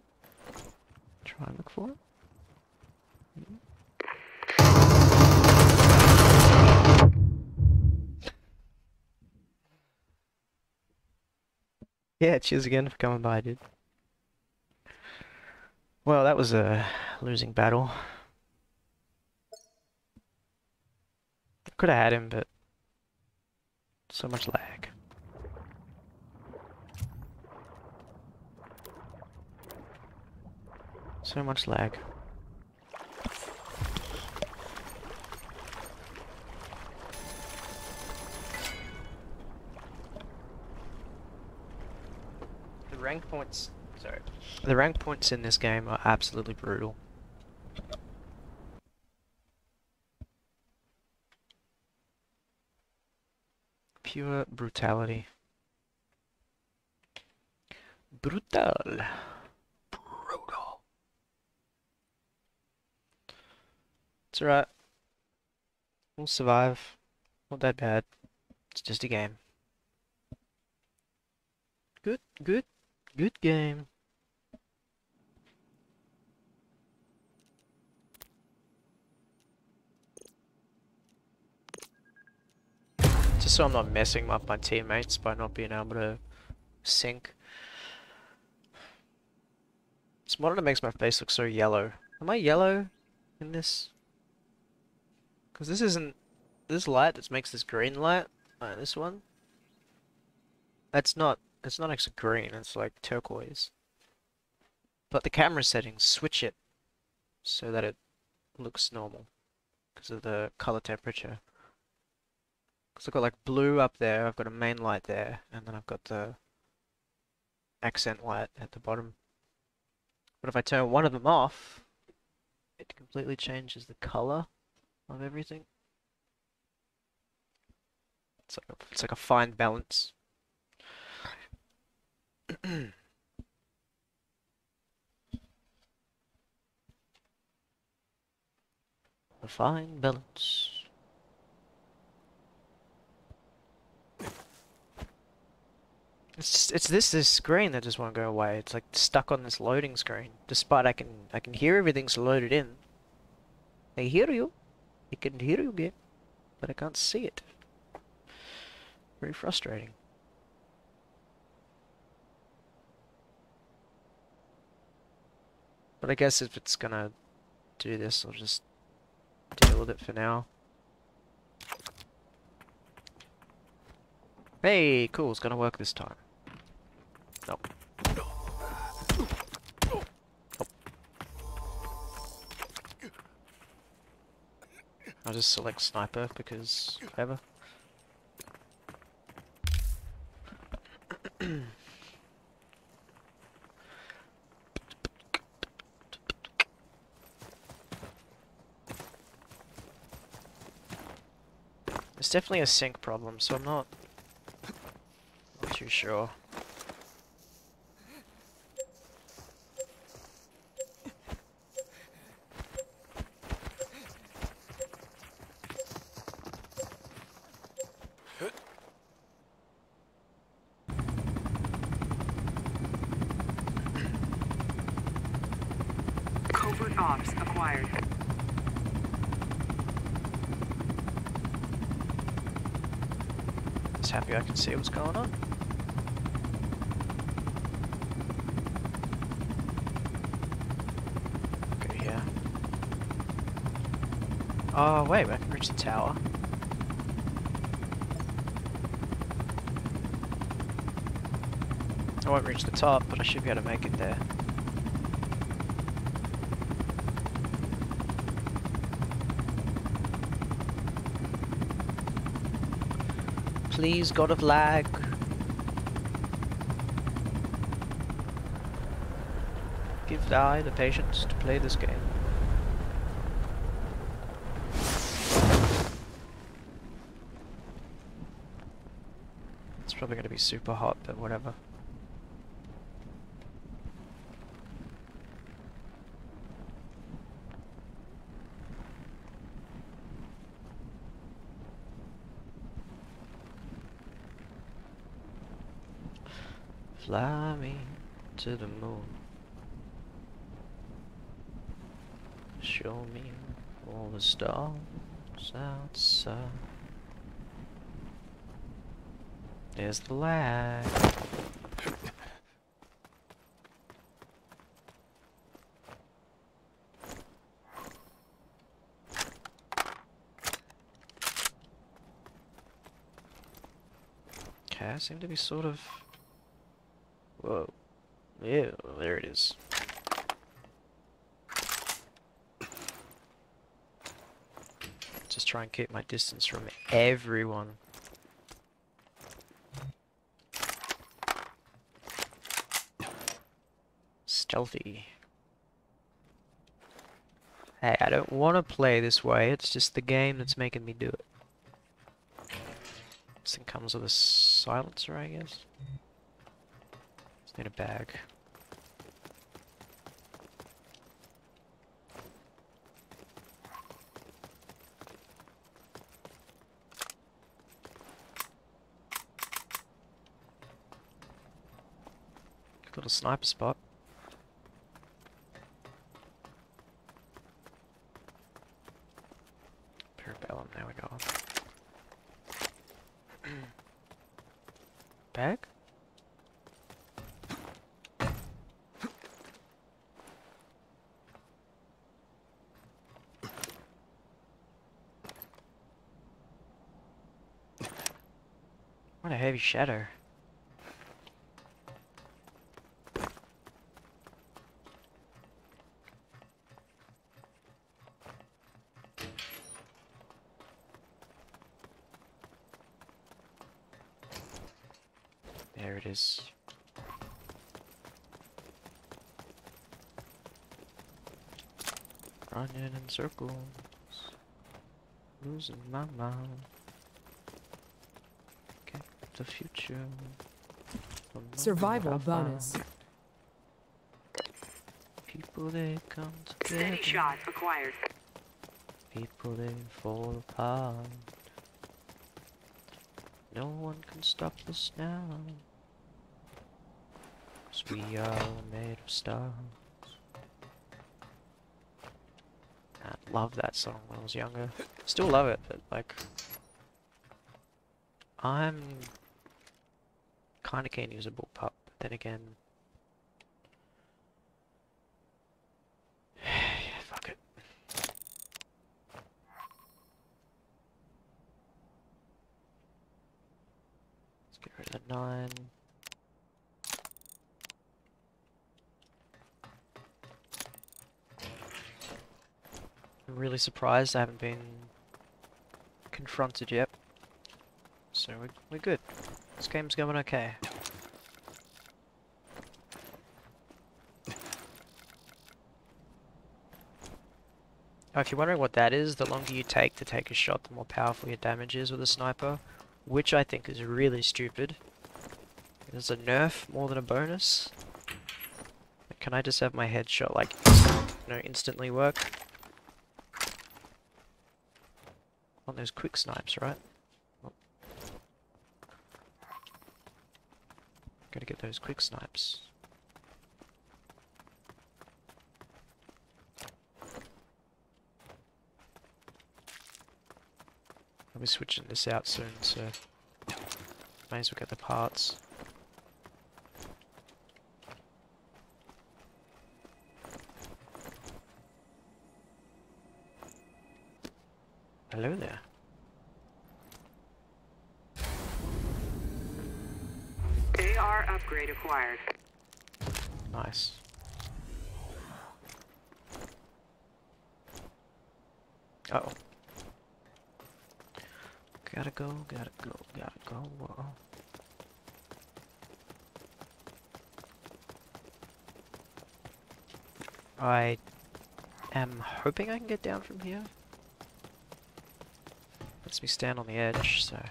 Try and look for it. Mm-hmm. Yeah, cheers again for coming by, dude. Well, that was a losing battle. I could have had him, but so much lag. So much lag. The rank points, sorry. The rank points in this game are absolutely brutal. Pure brutality. Brutal. It's alright. We'll survive. Not that bad. It's just a game. Good, good, good game. Just so I'm not messing up my teammates by not being able to sync. This monitor makes my face look so yellow. Am I yellow in this? Because this isn't, this light that makes this green light, uh, this one, that's not, it's not actually green, it's like turquoise. But the camera settings switch it so that it looks normal because of the color temperature. Because I've got like blue up there, I've got a main light there, and then I've got the accent light at the bottom. But if I turn one of them off, it completely changes the color of everything. It's like a, it's like a fine balance. A fine balance. It's just, it's this this screen that just won't go away. It's like stuck on this loading screen. Despite I can I can hear everything's loaded in. I hear you. I can hear you again, but I can't see it. Very frustrating. But I guess if it's gonna do this, I'll just deal with it for now. Hey, cool, it's gonna work this time. Nope. I'll just select sniper because whatever. It's definitely a sync problem, so I'm not, not too sure. Happy I can see what's going on. Go here. Oh wait, I can reach the tower. I won't reach the top, but I should be able to make it there. Please, God of lag. Give I the patience to play this game. It's probably going to be super hot, but whatever. Fly me to the moon. Show me all the stars outside. There's the lag. Okay, I seem to be sort of... Whoa. Yeah, there it is. Just try and keep my distance from everyone. Stealthy. Hey, I don't want to play this way, it's just the game that's making me do it. This thing comes with a silencer, I guess. Need a bag. Good little sniper spot. Parabellum, there we go. Bag? Heavy shadow. There it is. Running in circles, losing my mind. The future. Survival bonus. People they come together. Steady shot acquired. People they fall apart. No one can stop us now. 'Cause we are made of stars. I loved that song when I was younger. Still love it, but like, I'm kind of can't use a bull pup, but then again... yeah, fuck it. Let's get rid of the nine. I'm really surprised I haven't been confronted yet. So we're, we're good. This game's going okay. Now, if you're wondering what that is, the longer you take to take a shot, the more powerful your damage is with a sniper, which I think is really stupid. It is a nerf more than a bonus. Can I just have my headshot, like, you know, instantly work? On those quick snipes, right? Oh. Gotta get those quick snipes. I'll be switching this out soon, so may as well get the parts. Hello there. A R upgrade acquired. Nice. Uh oh. Gotta go, gotta go, gotta go. Whoa. I am hoping I can get down from here. Lets me stand on the edge, so.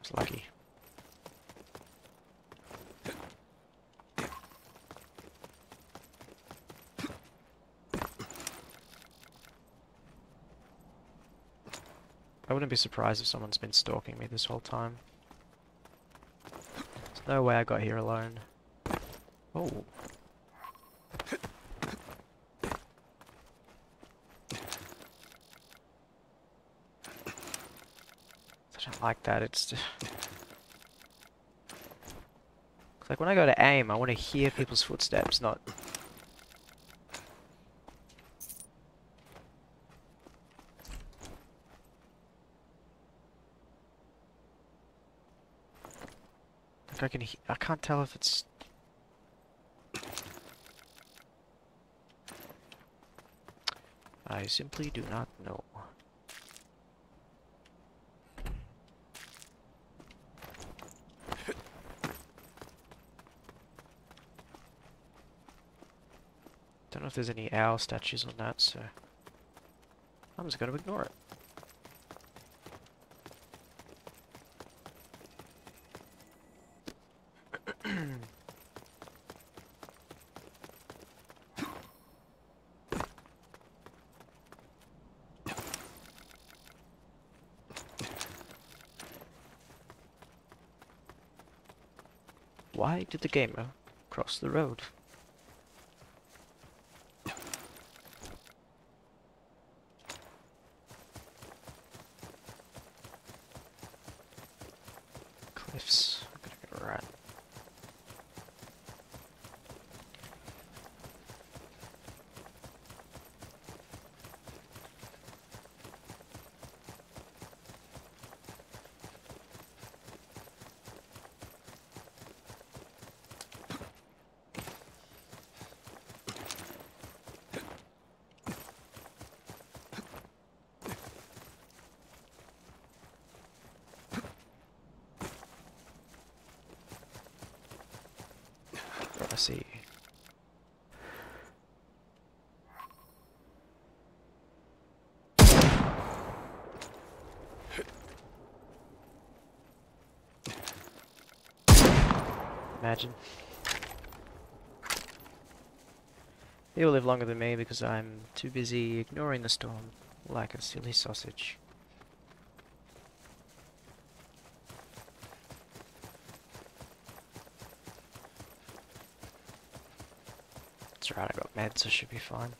It's lucky. I wouldn't be surprised if someone's been stalking me this whole time. There's no way I got here alone. Oh. I don't like that, it's just... It's like when I go to aim, I want to hear people's footsteps, not... Like I can he- I can't tell if it's... I simply do not know. Don't know if there's any owl statues on that, so I'm just going to ignore it. Why did the gamer cross the road? Cliffs. I'm gonna go right. See. Imagine. They will live longer than me because I'm too busy ignoring the storm like a silly sausage. Right, I got meds, so should be fine.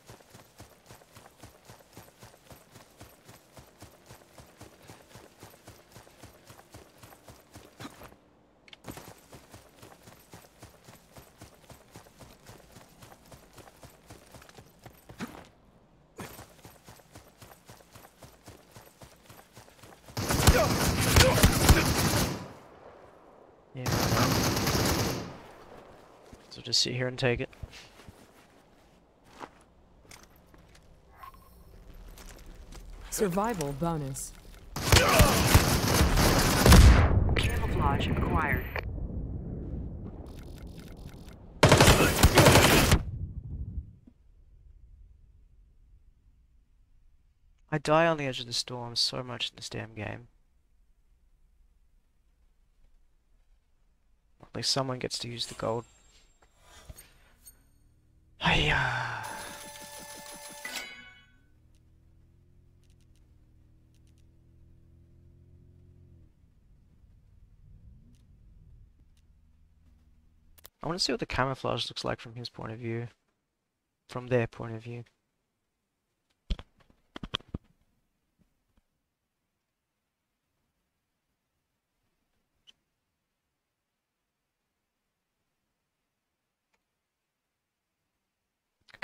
Yeah. So just sit here and take it. Survival bonus. Camouflage acquired. I die on the edge of the storm so much in this damn game. At least someone gets to use the gold. Hiya. I want to see what the camouflage looks like from his point of view. From their point of view.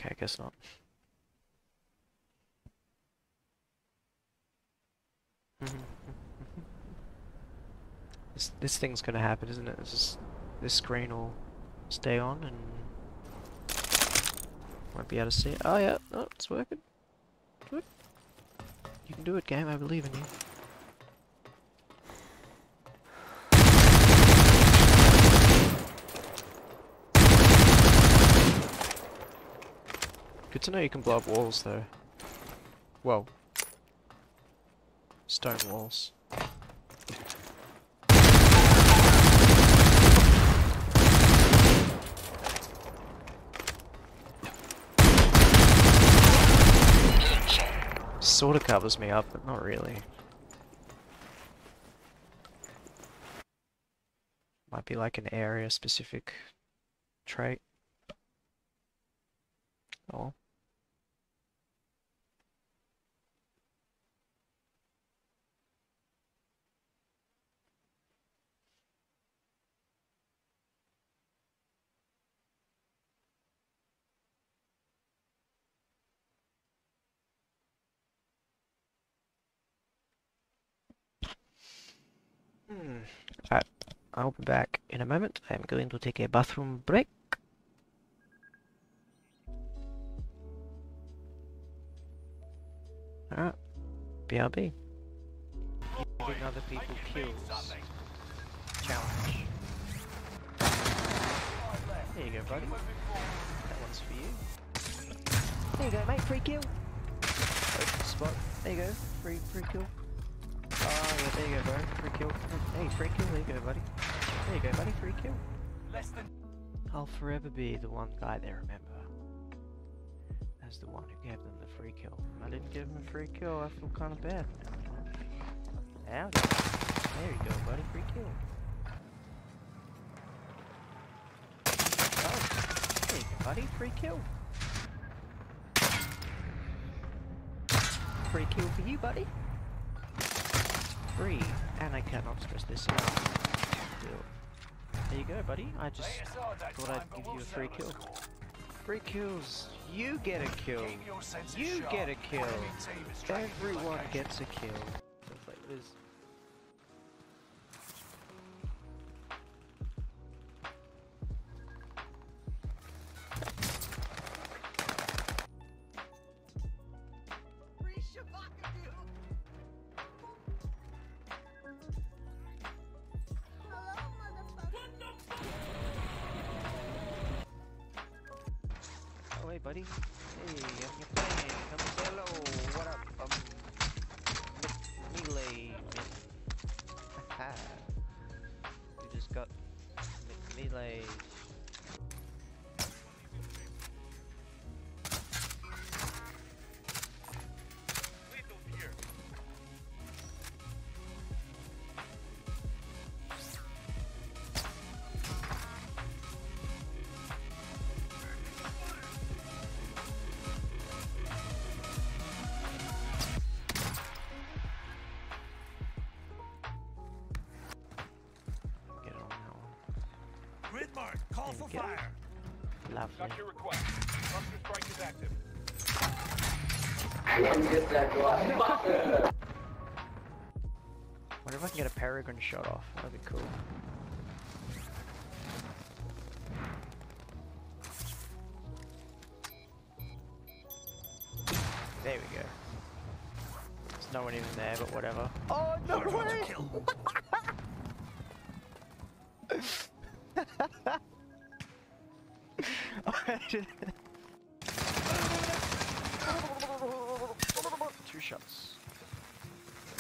Okay, I guess not. this, this thing's gonna happen, isn't it? This, is, this screen will stay on and... won't be able to see it. Oh yeah, oh, it's working. Do it. You can do it, game, I believe in you. Good to know you can blow up walls though. Whoa. Stone walls. Sort of covers me up, but not really. Might be like an area specific trait. Oh. Alright, I'll be back in a moment. I'm going to take a bathroom break. Alright, B R B. Giving other people kills. Challenge. There you go, buddy. That one's for you. There you go, mate. Free kill. Open spot. There you go. Free, free kill. Oh yeah, there you go, bro. Free kill. Hey, free kill. There you go, buddy. There you go, buddy. Free kill. Less than. I'll forever be the one guy they remember as the one who gave them the free kill. I didn't give them a free kill. I feel kind of bad. Now. There you go, buddy. Free kill. Oh, there you go, buddy. Free kill. Free kill for you, buddy. Free, and I cannot stress this enough. There you go, buddy. I just thought I'd give you a free kill. Free kills. You get a kill. You get a kill. Everyone gets a kill. Stuff like this. Call for fire. Lovely. Got your request. Cluster strike is active. Wonder if I can get a Peregrine shot off. That'd be cool. There we go. There's no one even there, but whatever. Oh no way! Two shots.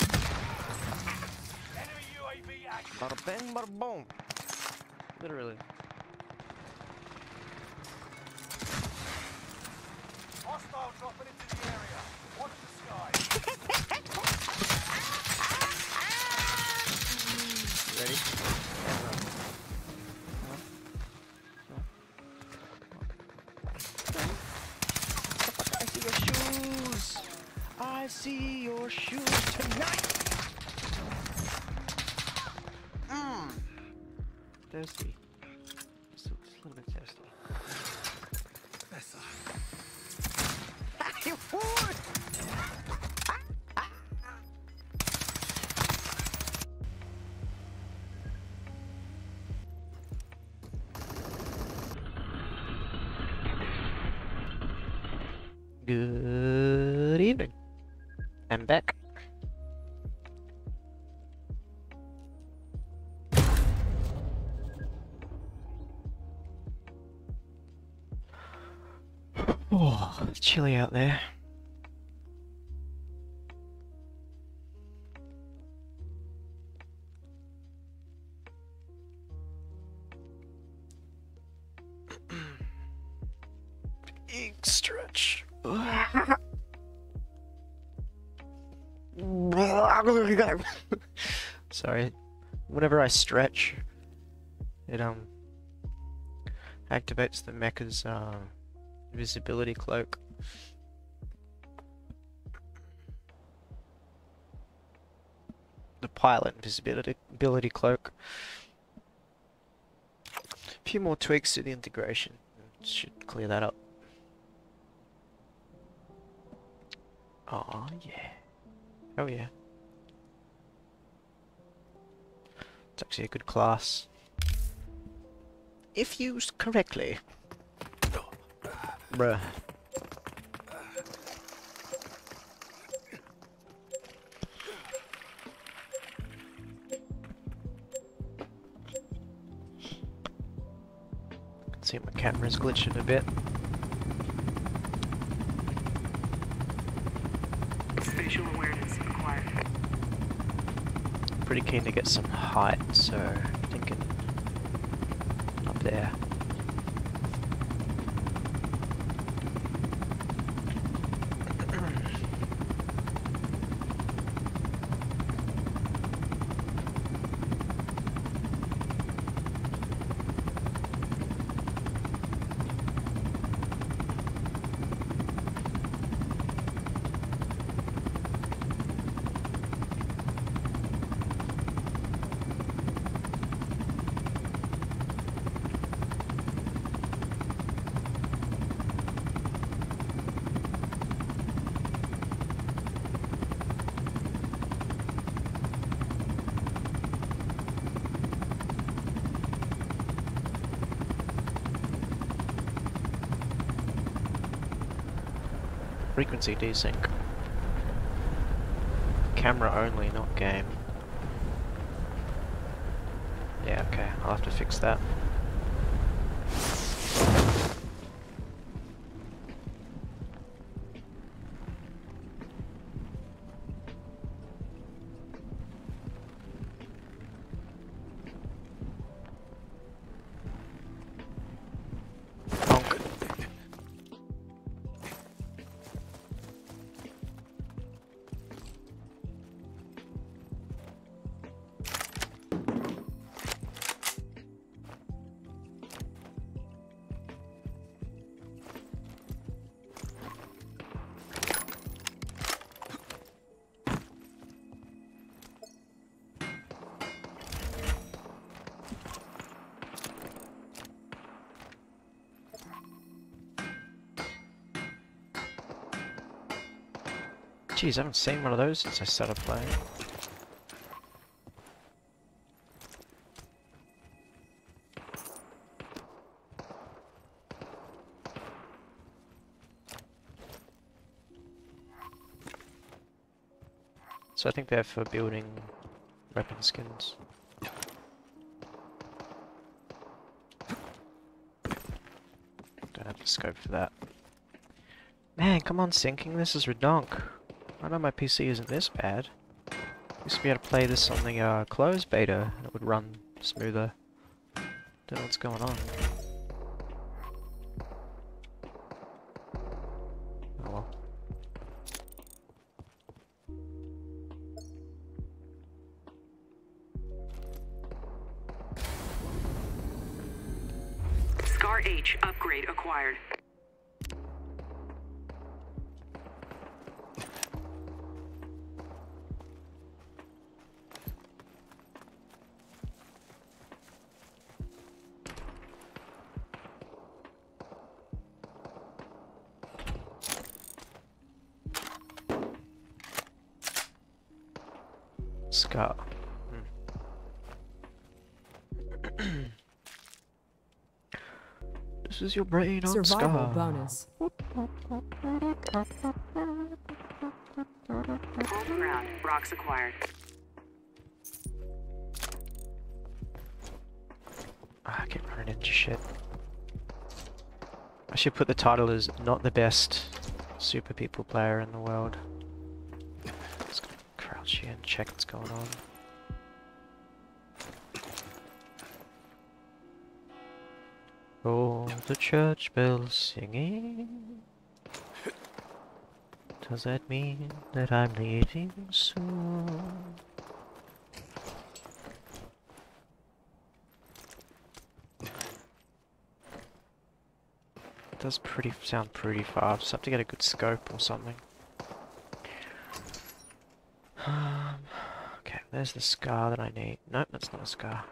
Enemy U A V active. Bada bang, bada boom. Literally. Hostile dropping into the area. Watch the sky. Ready? I see your shoes. I see your shoes tonight. Mm. Thirsty. Still just a little bit thirsty. That's You fool! Good evening. I'm back. Oh, it's chilly out there. Big stretch. Sorry. Whenever I stretch, it um activates the mecha's uh invisibility cloak. The pilot invisibility cloak. A few more tweaks to the integration. Should clear that up. Oh yeah. Oh yeah. It's actually a good class. If used correctly. Bruh. Can see my camera's glitching a bit. Spatial awareness acquired. Pretty keen to get some height, so I'm thinking up there. Frequency desync. Camera only, not game. Yeah, okay, I'll have to fix that. Jeez, I haven't seen one of those since I started playing. So I think they're for building weapon skins. Don't have the scope for that. Man, come on, sinking. This is redonk. I know my P C isn't this bad. I used to be able to play this on the uh, closed beta and it would run smoother. Don't know what's going on. Oh well. Scar H upgrade acquired. Scar. Hmm. This is your brain on Survival Scar. Bonus. Ground. Rocks acquired. Ah, I keep running into shit. I should put the title as "Not the Best Super People Player in the World." And check what's going on. Oh, the church bells singing. Does that mean that I'm leaving soon? It does pretty sound pretty far, so I have to get a good scope or something. Um, okay, there's the scar that I need. Nope, that's not a scar.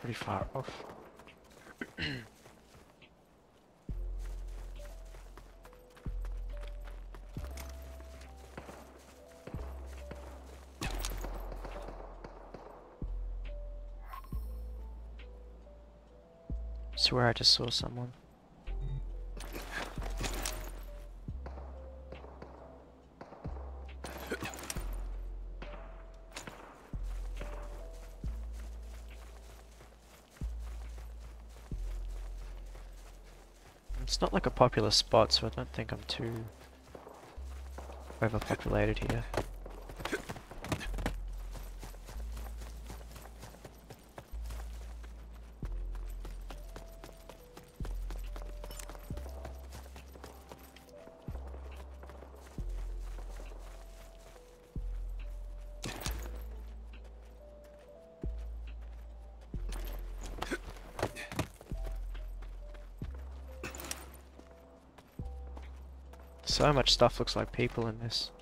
I swear I just saw someone. It's not like a popular spot, so I don't think I'm too overpopulated here. So much stuff looks like people in this.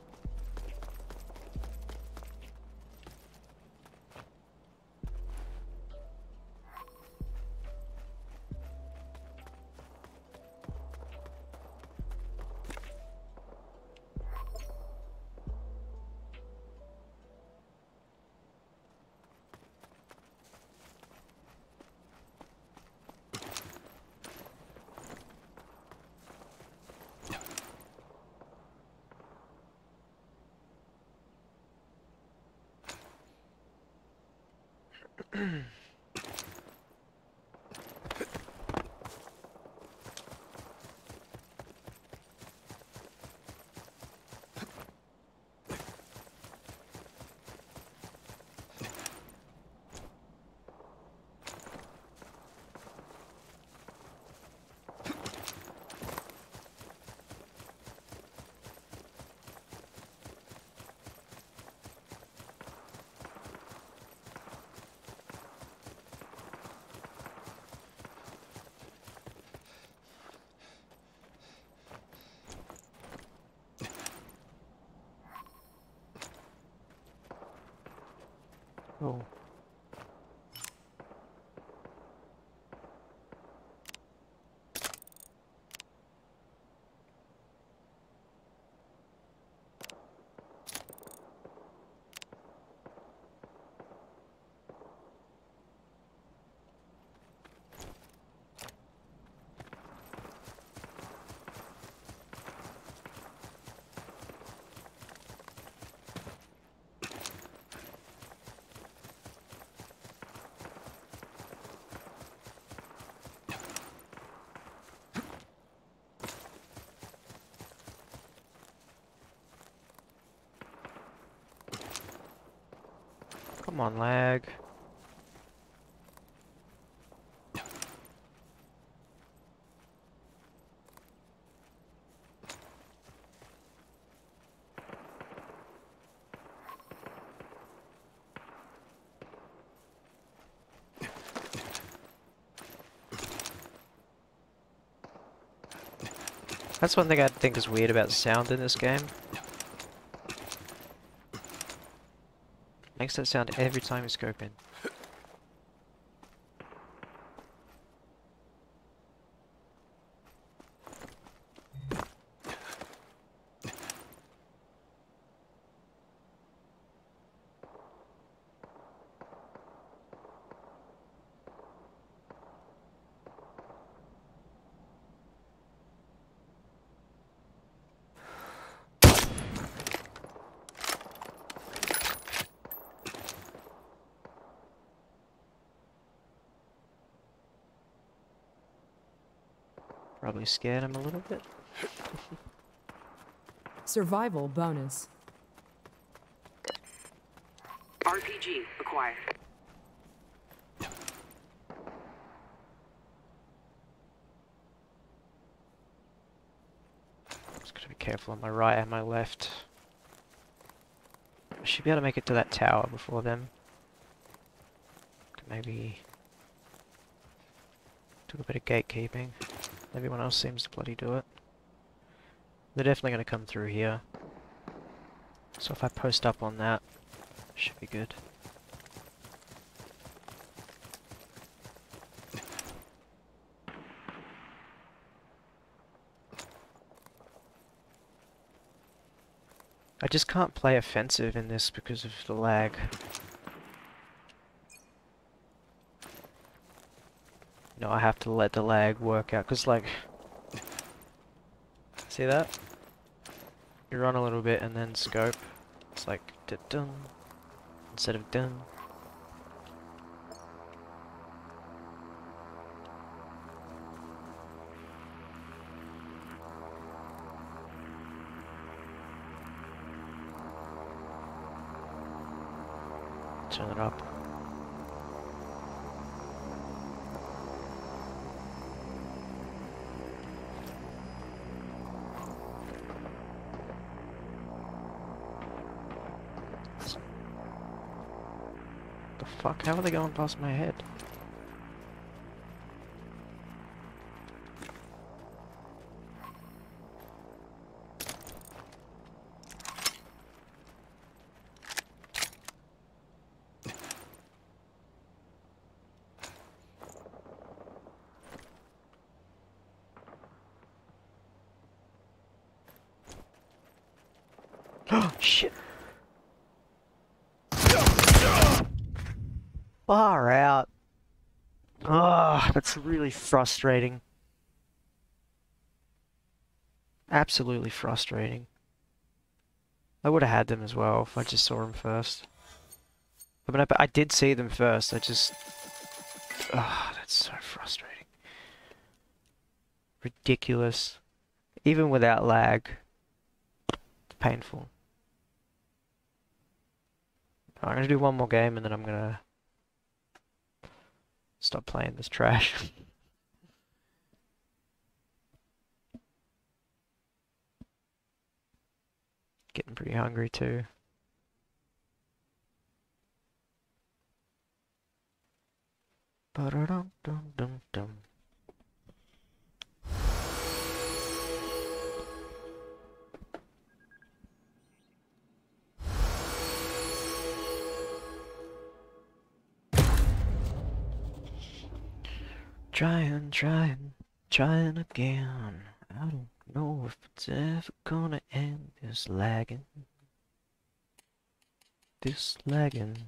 Come on, lag. That's one thing I think is weird about sound in this game. Makes that sound every time you scope in. Probably scared him a little bit. Survival bonus. R P G acquired. Just gotta be careful on my right and my left. I should be able to make it to that tower before them. Could maybe do a bit of gatekeeping. Everyone else seems to bloody do it. They're definitely going to come through here. So if I post up on that, should be good. I just can't play offensive in this because of the lag. No, I have to let the lag work out, because like, see that? You run a little bit and then scope. It's like, dun instead of dun. Turn it up. Fuck, how are they going past my head? Oh, shit! Far out. Ah, oh, that's really frustrating. Absolutely frustrating. I would have had them as well if I just saw them first. I mean, I, I did see them first, I just... Ah, oh, that's so frustrating. Ridiculous. Even without lag. It's painful. Right, I'm gonna do one more game and then I'm gonna... stop playing this trash. Getting pretty hungry too. Ba-da-dum dum dum dum. Trying, trying, trying again. I don't know if it's ever gonna end. This lagging. This lagging.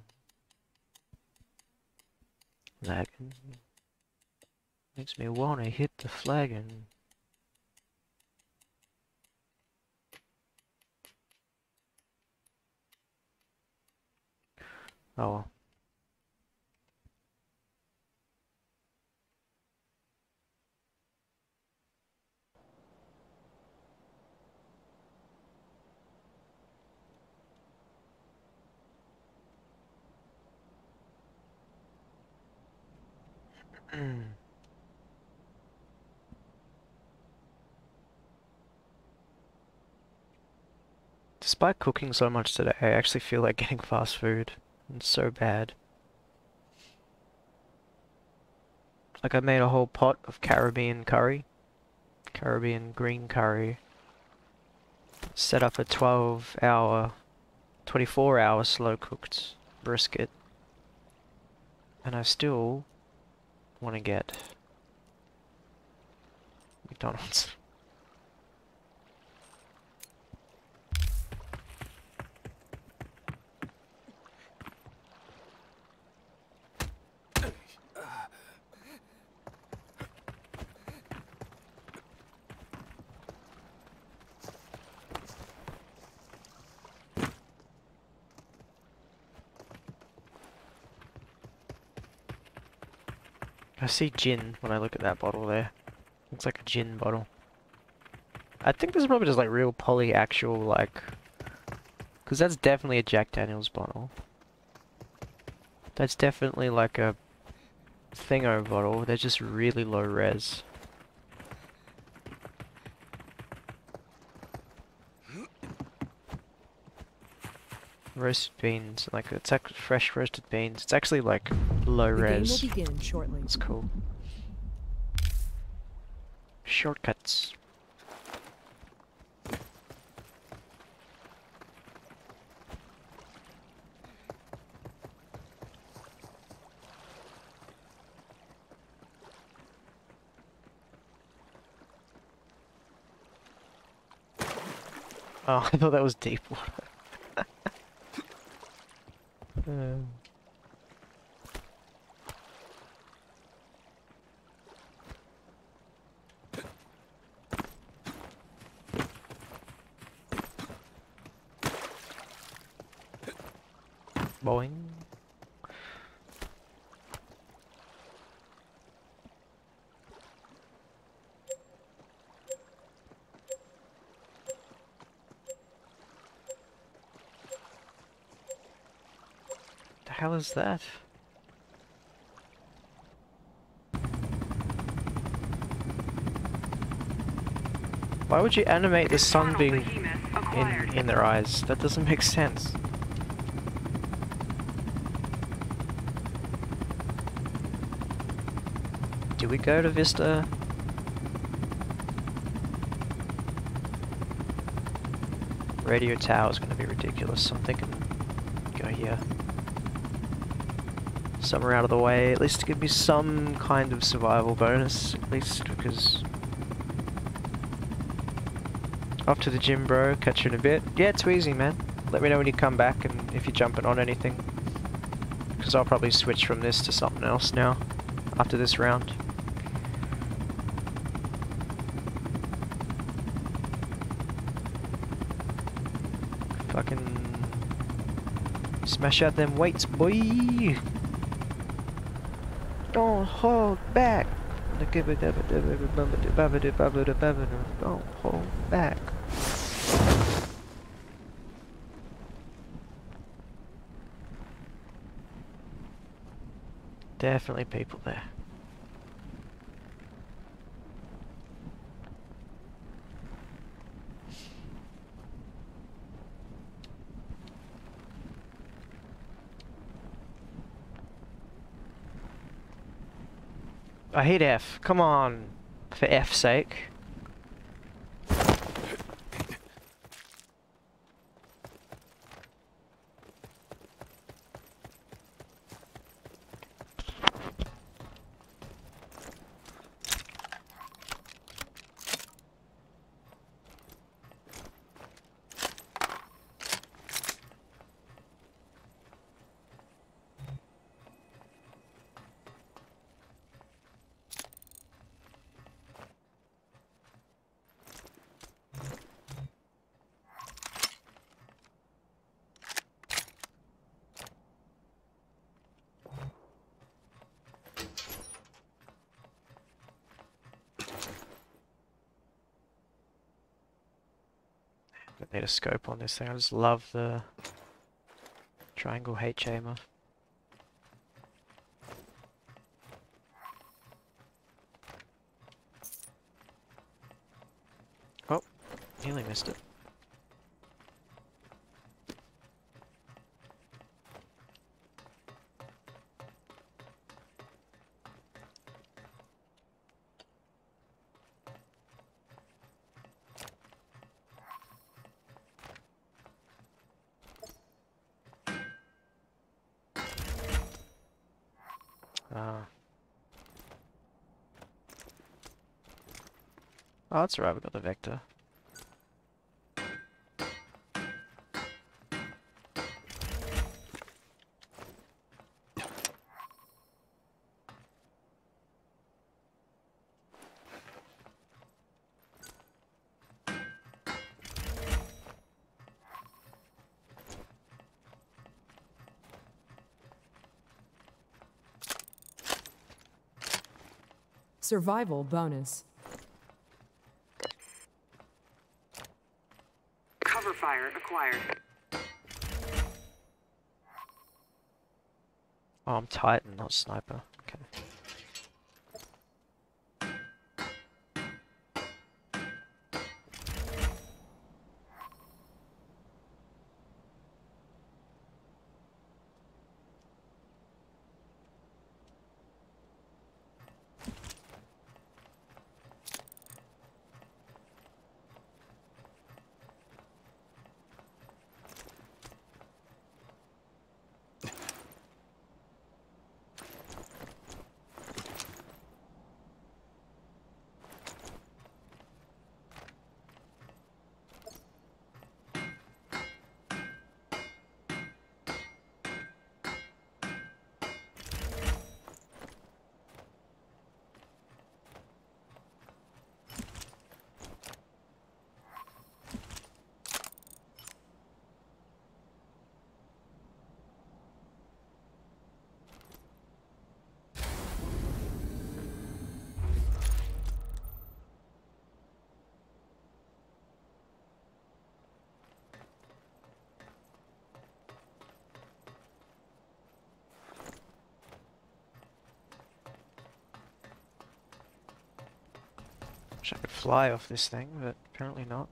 Lagging. Makes me wanna hit the flagging. Oh well. Despite cooking so much today, I actually feel like getting fast food. It's so bad. Like I made a whole pot of Caribbean curry. Caribbean green curry. Set up a twelve hour, twenty-four hour slow cooked brisket. And I still want to get McDonald's. I see gin when I look at that bottle there. Looks like a gin bottle. I think this is probably just like real poly actual like... Because that's definitely a Jack Daniels bottle. That's definitely like a thingo bottle. They're just really low res. Roasted beans, like it's like fresh roasted beans. It's actually like low res. The game will begin shortly. It's cool. Shortcuts. Oh, I thought that was deep water. Uh. Boing. How is that? Why would you animate the sun being in, in their eyes? That doesn't make sense. Do we go to Vista? Radio Tower is going to be ridiculous, so I'm thinking go here. Somewhere out of the way, at least give me some kind of survival bonus, at least, because... Off to the gym, bro, catch you in a bit. Yeah, it's easy, man. Let me know when you come back and if you're jumping on anything. Because I'll probably switch from this to something else now, after this round. Fucking... Smash out them weights, boy! Don't hold back. Don't hold back. Definitely people there. I hit F. Come on, for F's sake. Need a scope on this thing. I just love the triangle H aimer. Nearly missed it. Oh, that's alright, we've got the vector. Survival bonus. Fire acquired. Oh, I'm Titan, not Sniper. Okay. I could fly off this thing, but apparently not.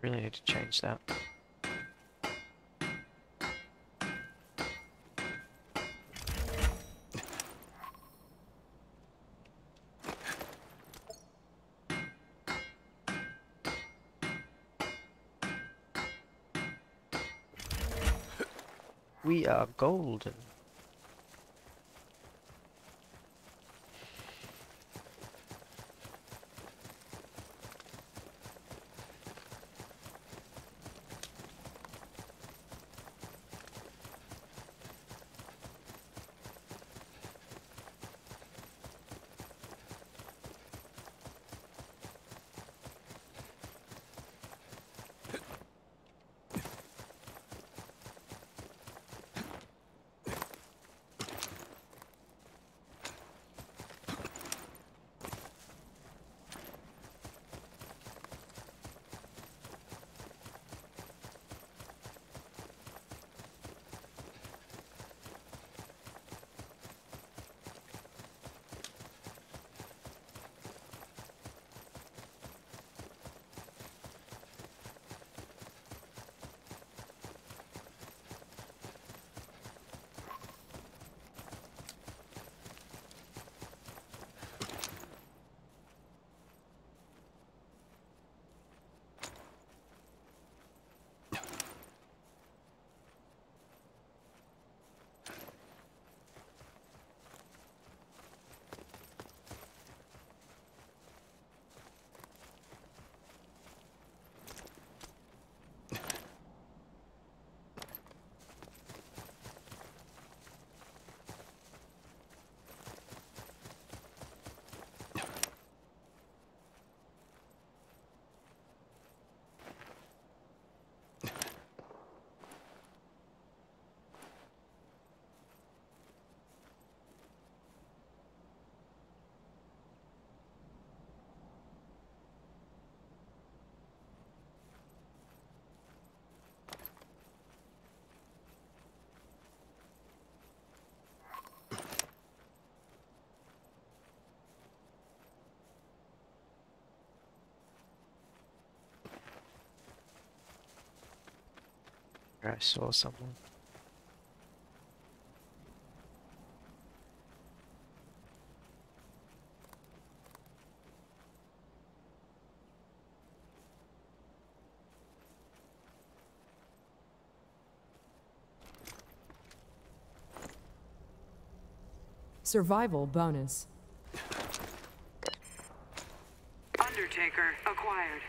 Really need to change that. We are golden. I saw someone. Survival bonus. Undertaker acquired.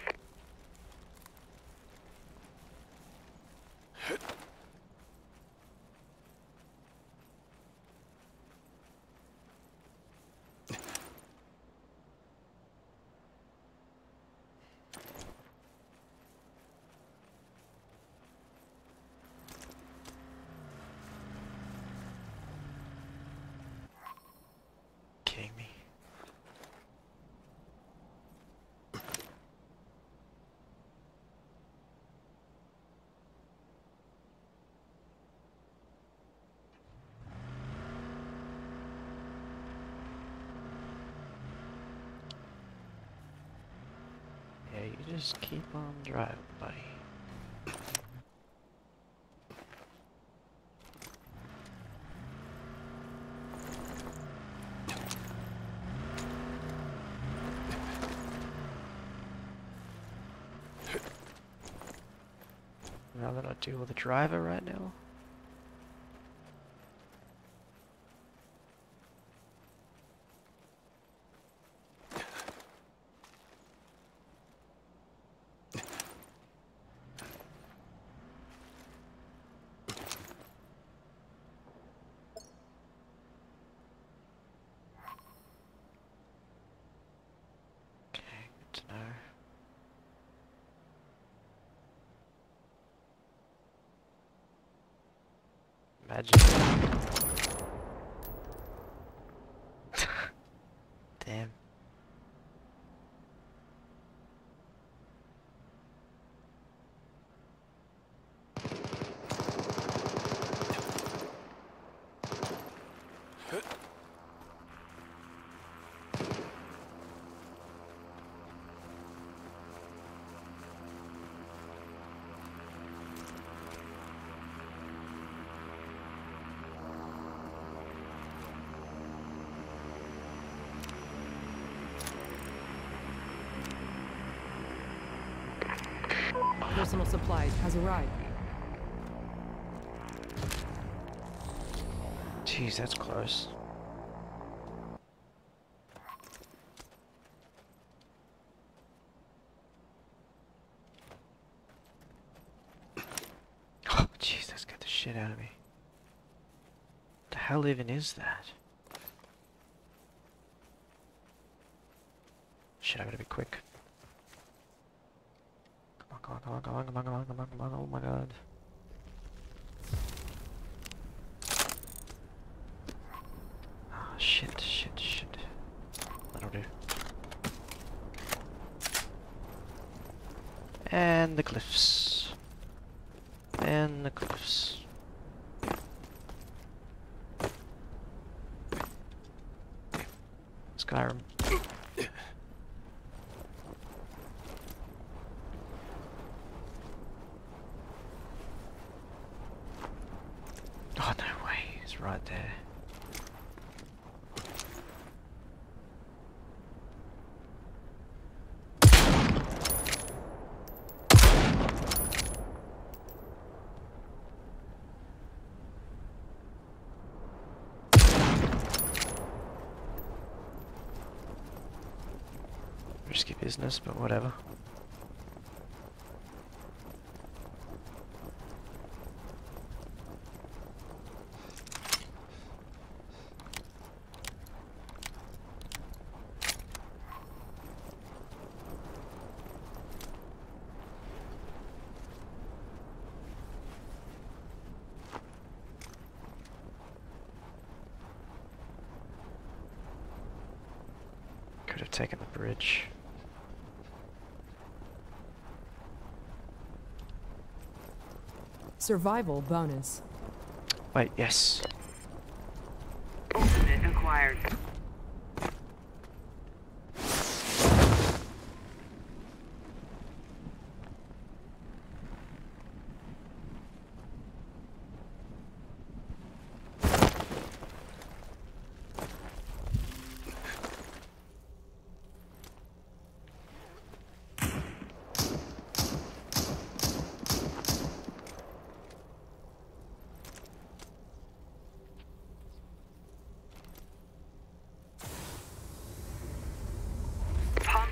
Just keep on driving, buddy. Now that I deal with the driver right now. Damn. Personal supplies has arrived. Jeez, that's close. Oh, jeez, that's got the shit out of me. The hell even is that? Shit, I gotta be quick. Come on, come on, come on, come on, come on, come on, oh my god. Ah, shit, shit, shit. That'll do. And the cliffs. And the cliffs. Skyrim. Risky business, but whatever. Could have taken the bridge. Survival bonus. Wait, yes. Ultimate acquired.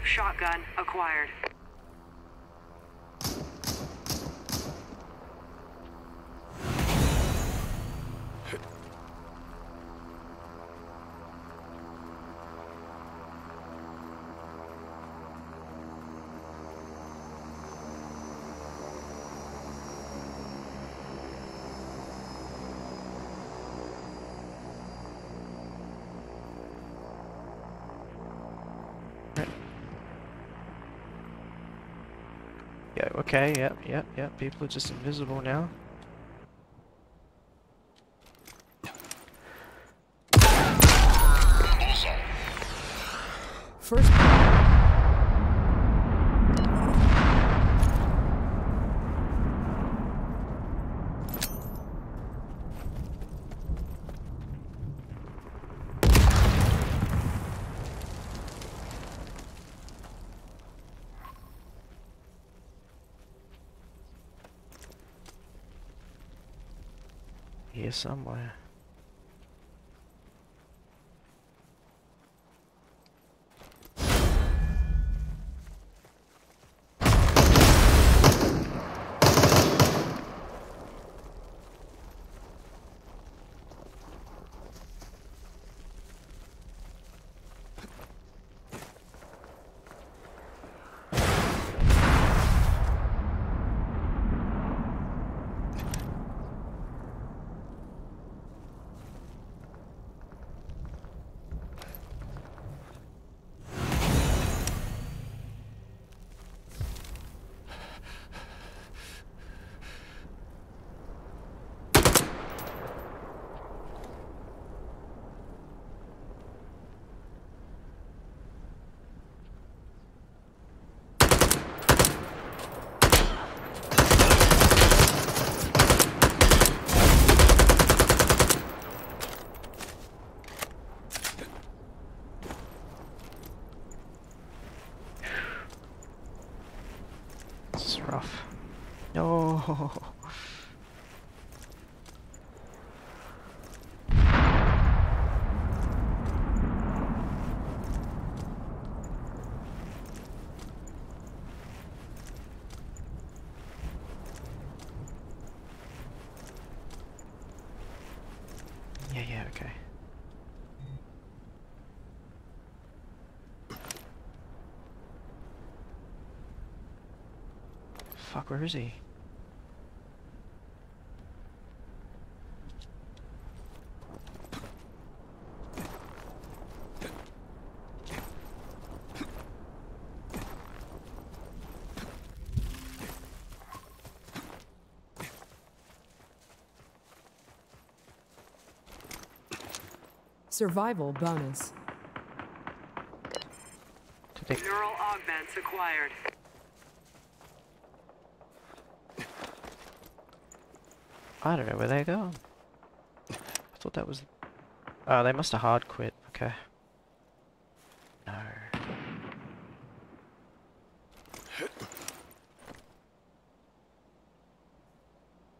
Shotgun acquired. Okay, yep, yep, yep, people are just invisible now. First... somewhere. Fuck, where is he? Survival bonus. Neural augments acquired. I don't know where they go. I thought that was... Oh, they must have hard quit. Okay. No.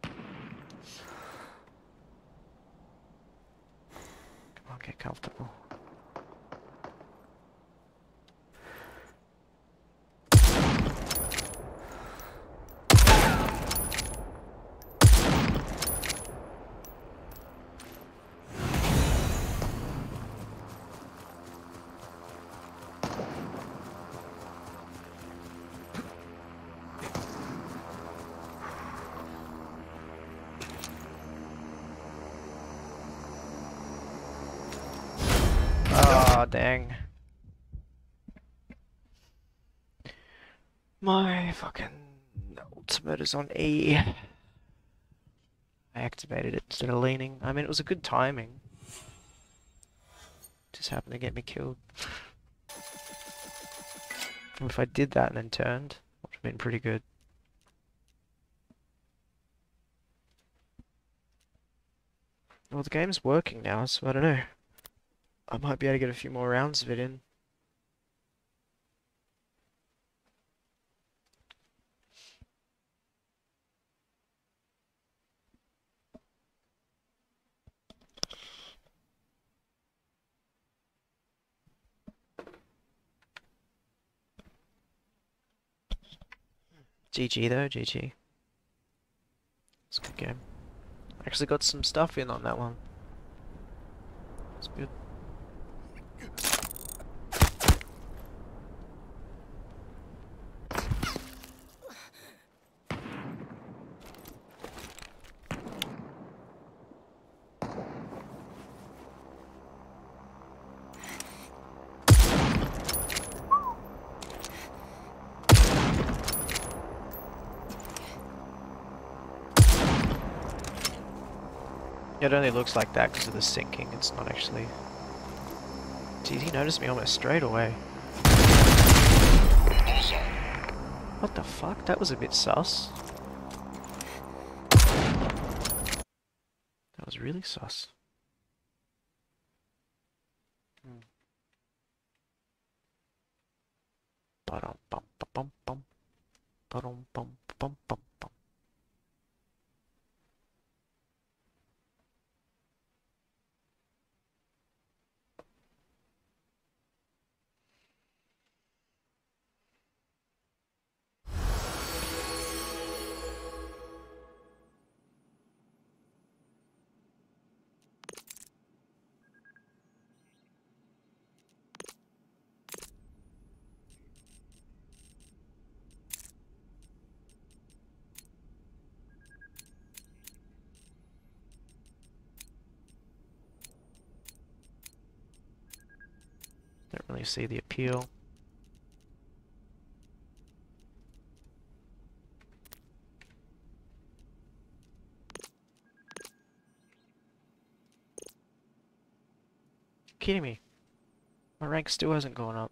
Come on, get comfortable. Dang. My fucking ultimate is on E. I activated it instead of leaning. I mean, it was a good timing. Just happened to get me killed. And if I did that and then turned, would have been pretty good. Well, the game's working now, so I don't know. I might be able to get a few more rounds of it in. G G though, G G. It's a good game. Actually got some stuff in on that one. It's good. It only looks like that because of the sinking, it's not actually... Did he notice me almost straight away? What the fuck? That was a bit sus. That was really sus. Hmm. Ba-dum bum bum bum bum bum bum bum. Really see the appeal. Kidding me? My rank still hasn't gone up.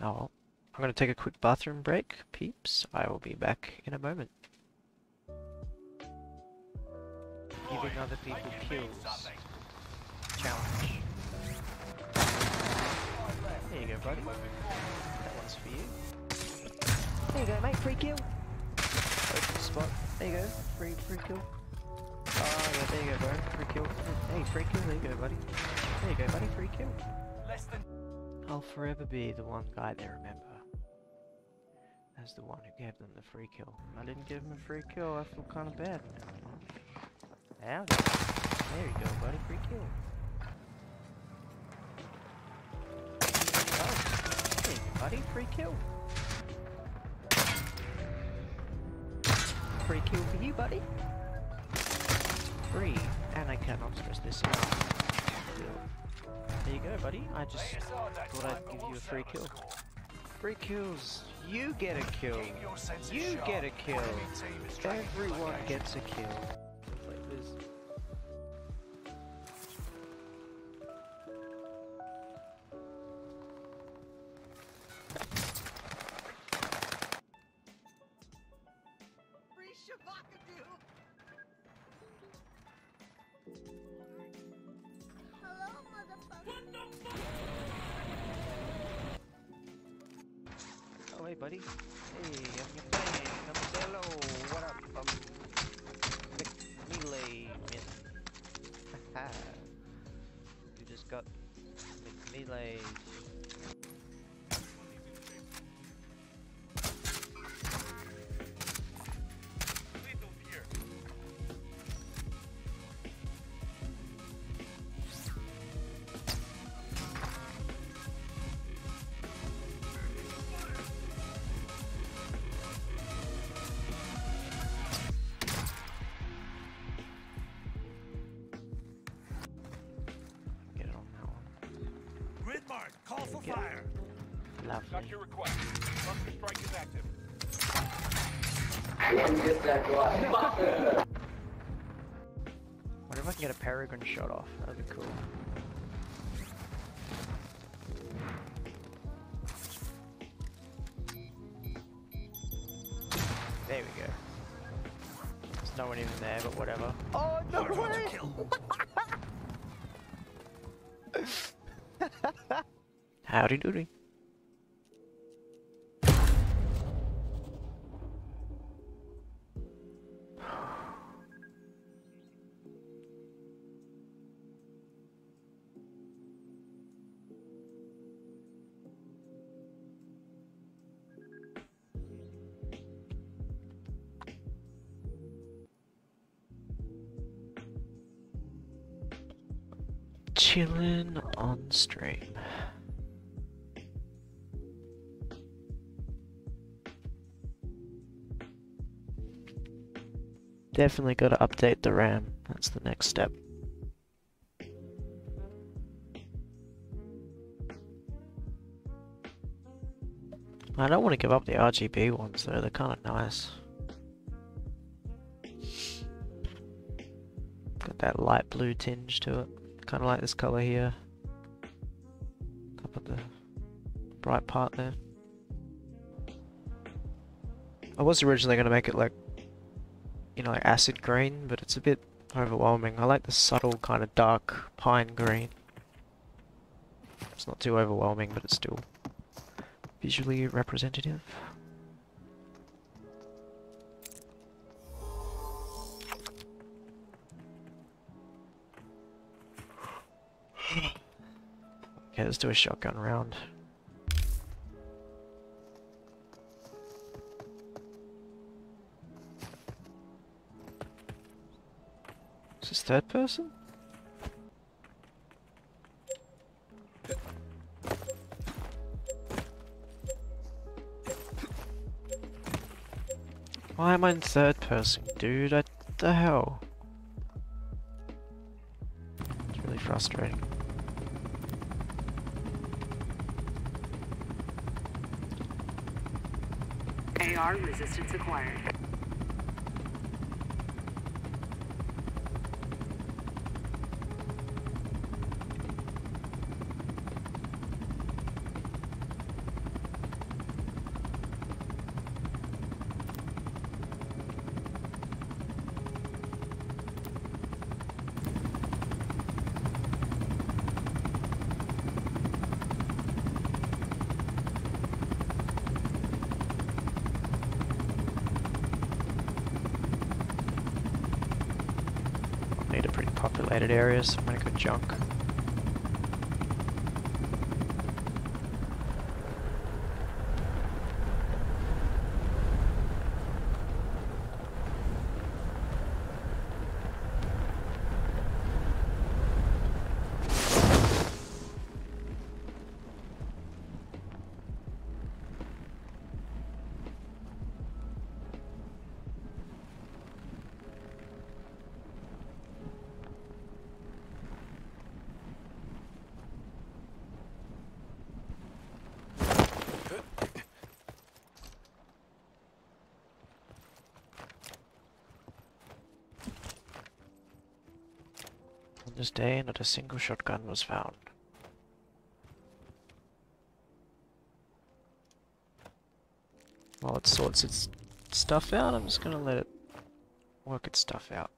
Oh well. I'm gonna take a quick bathroom break, peeps. I will be back in a moment. Giving other people kills. Challenge. There you go, buddy. That one's for you. There you go, mate. Free kill. Open spot. There you go. Free, free kill. Oh yeah, there you go, bro. Free kill. Hey, free kill. There you go, buddy. There you go, buddy. Free kill. Less than. I'll forever be the one guy they remember. As the one who gave them the free kill. I didn't give him a free kill. I feel kind of bad now. There you go, buddy. Free kill. Oh, there you go, buddy. Free kill. Free kill for you, buddy. Free. And I cannot stress this enough. There you go, buddy. I just thought I'd give you a free kill. Free kills. You get a kill. You get a kill. Everyone gets a kill. Buddy. Hey, I'm playing. Come say hello. What up? I'm McMelee. Haha. You just got McMelee. What if I can get a peregrine shot off? That'd be cool. There we go. There's no one even there, but whatever. Oh no way! Howdy doody. chilling on stream. Definitely got to update the RAM. That's the next step. I don't want to give up the R G B ones though, they're kind of nice. Got that light blue tinge to it. Kind of like this color here. Up at the bright part there. I was originally going to make it like, you know, like acid green, but it's a bit overwhelming. I like the subtle kind of dark pine green. It's not too overwhelming, but it's still visually representative. Okay, let's do a shotgun round. Is this third person? Why am I in third person, dude? What the hell? It's really frustrating. A R resistance acquired. Areas, so I'm gonna go junk. This day, not a single shotgun was found. While it sorts its stuff out, I'm just gonna let it work its stuff out.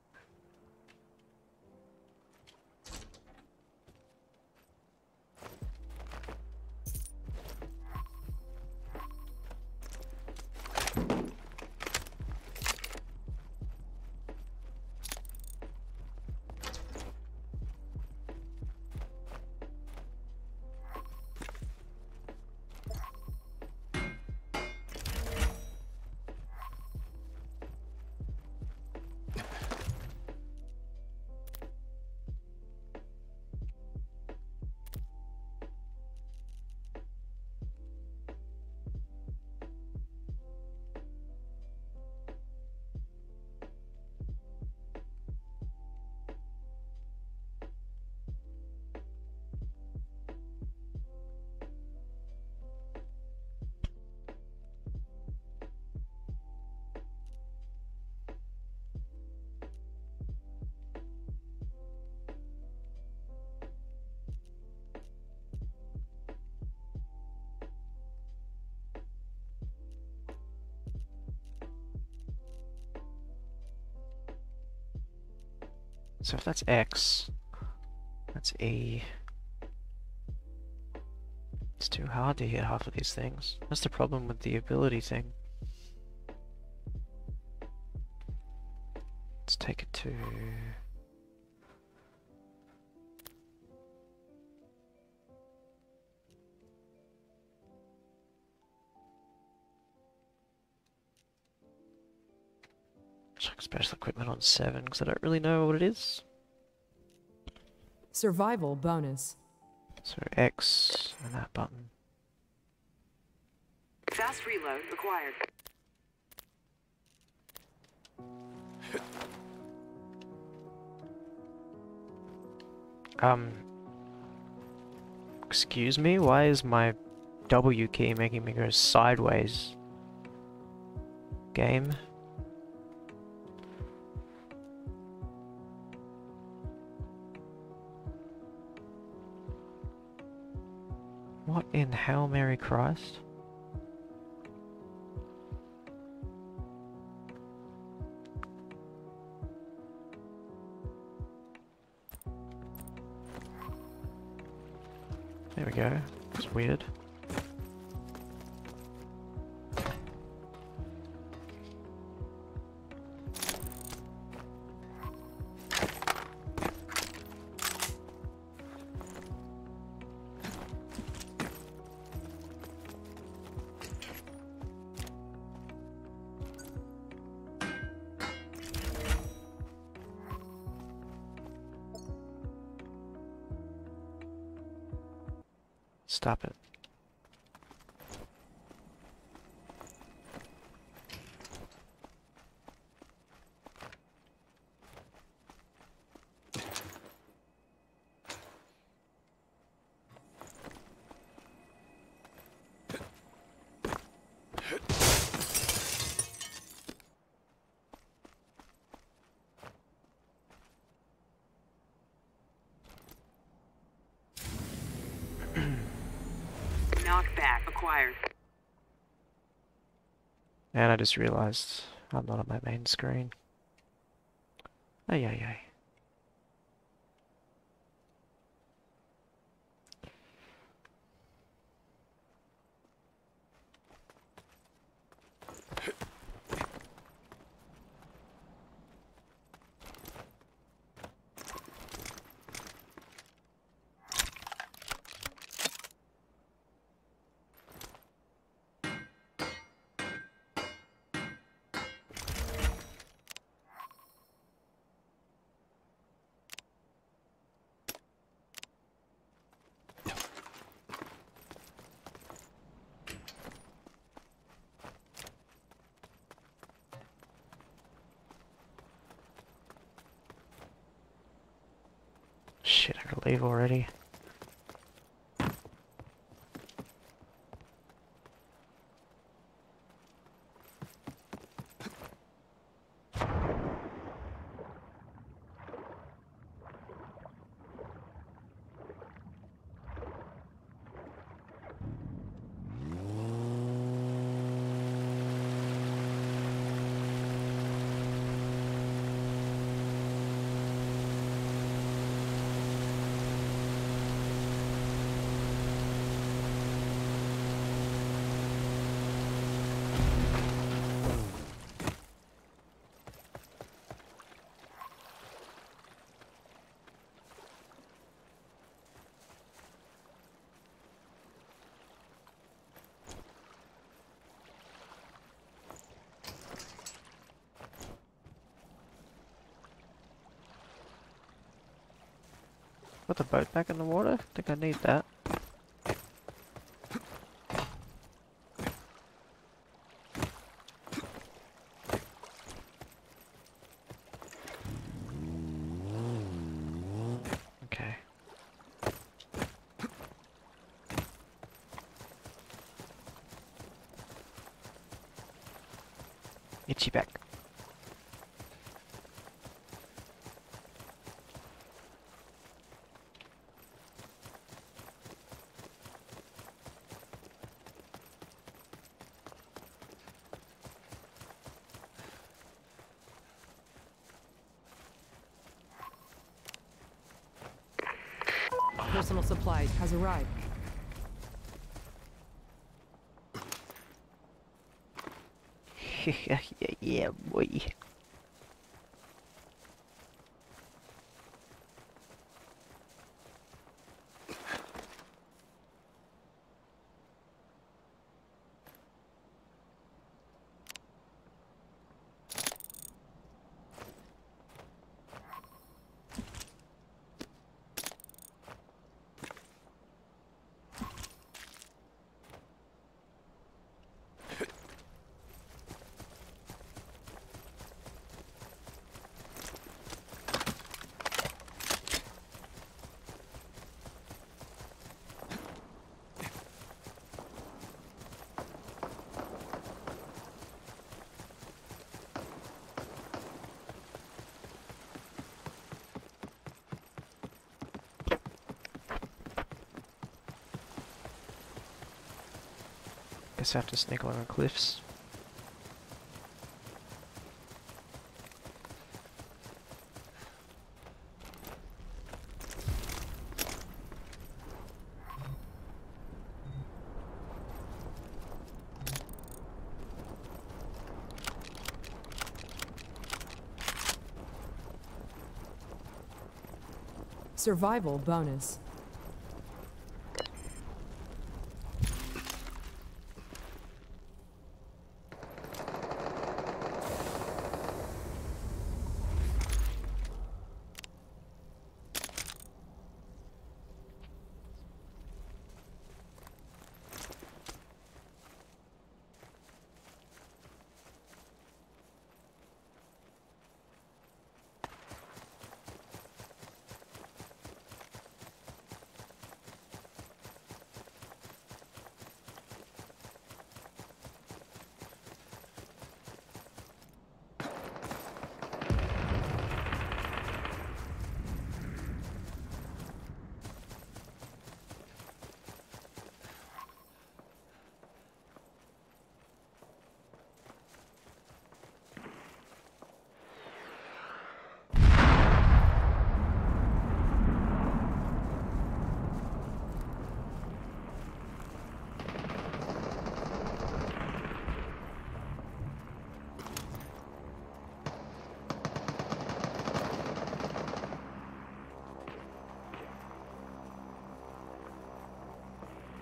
So if that's X, that's E. It's too hard to hit half of these things. That's the problem with the ability thing. Let's take it to... Special equipment on seven, because I don't really know what it is. Survival bonus. So X and that button. Fast reload required. um. Excuse me, why is my W key making me go sideways? Game. What in hell, Mary Christ? There we go. It's weird. Stop it. And I just realized I'm not on my main screen. Ay ay ay. Shit, I gotta leave already. Put the boat back in the water? I think I need that. Okay. Itchy back. Personal supplies has arrived. yeah, yeah, boy. guess I have to sneak along the cliffs. Survival bonus.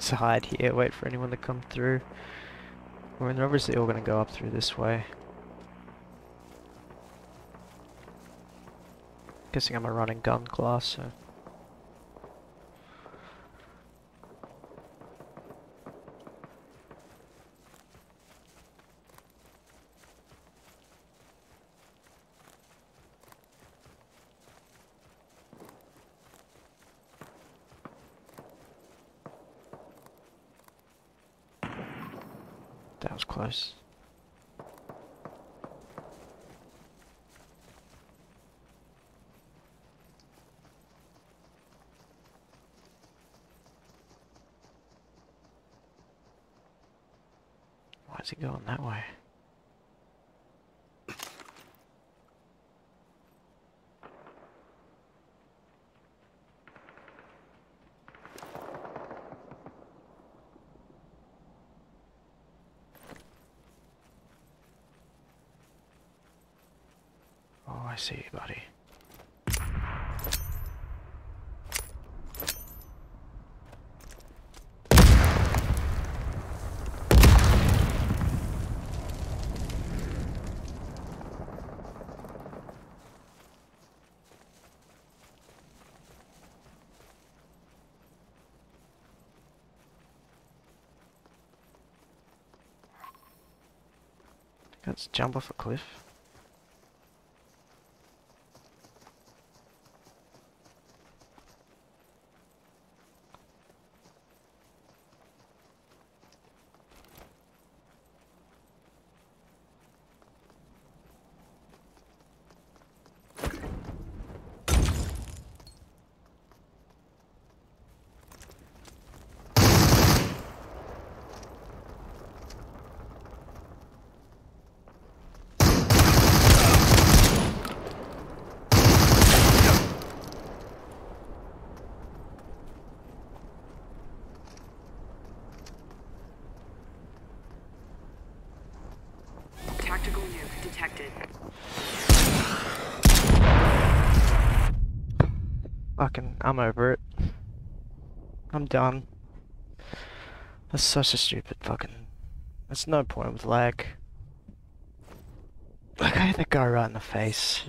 To hide here, wait for anyone to come through. Well, they're obviously all going to go up through this way. Guessing I'm a running gun class, so. Why's it going that way? I see you, buddy. Let's jump off a cliff. Fucking, I'm over it. I'm done. That's such a stupid fucking... That's no point with lag. Like, I had that guy right in the face.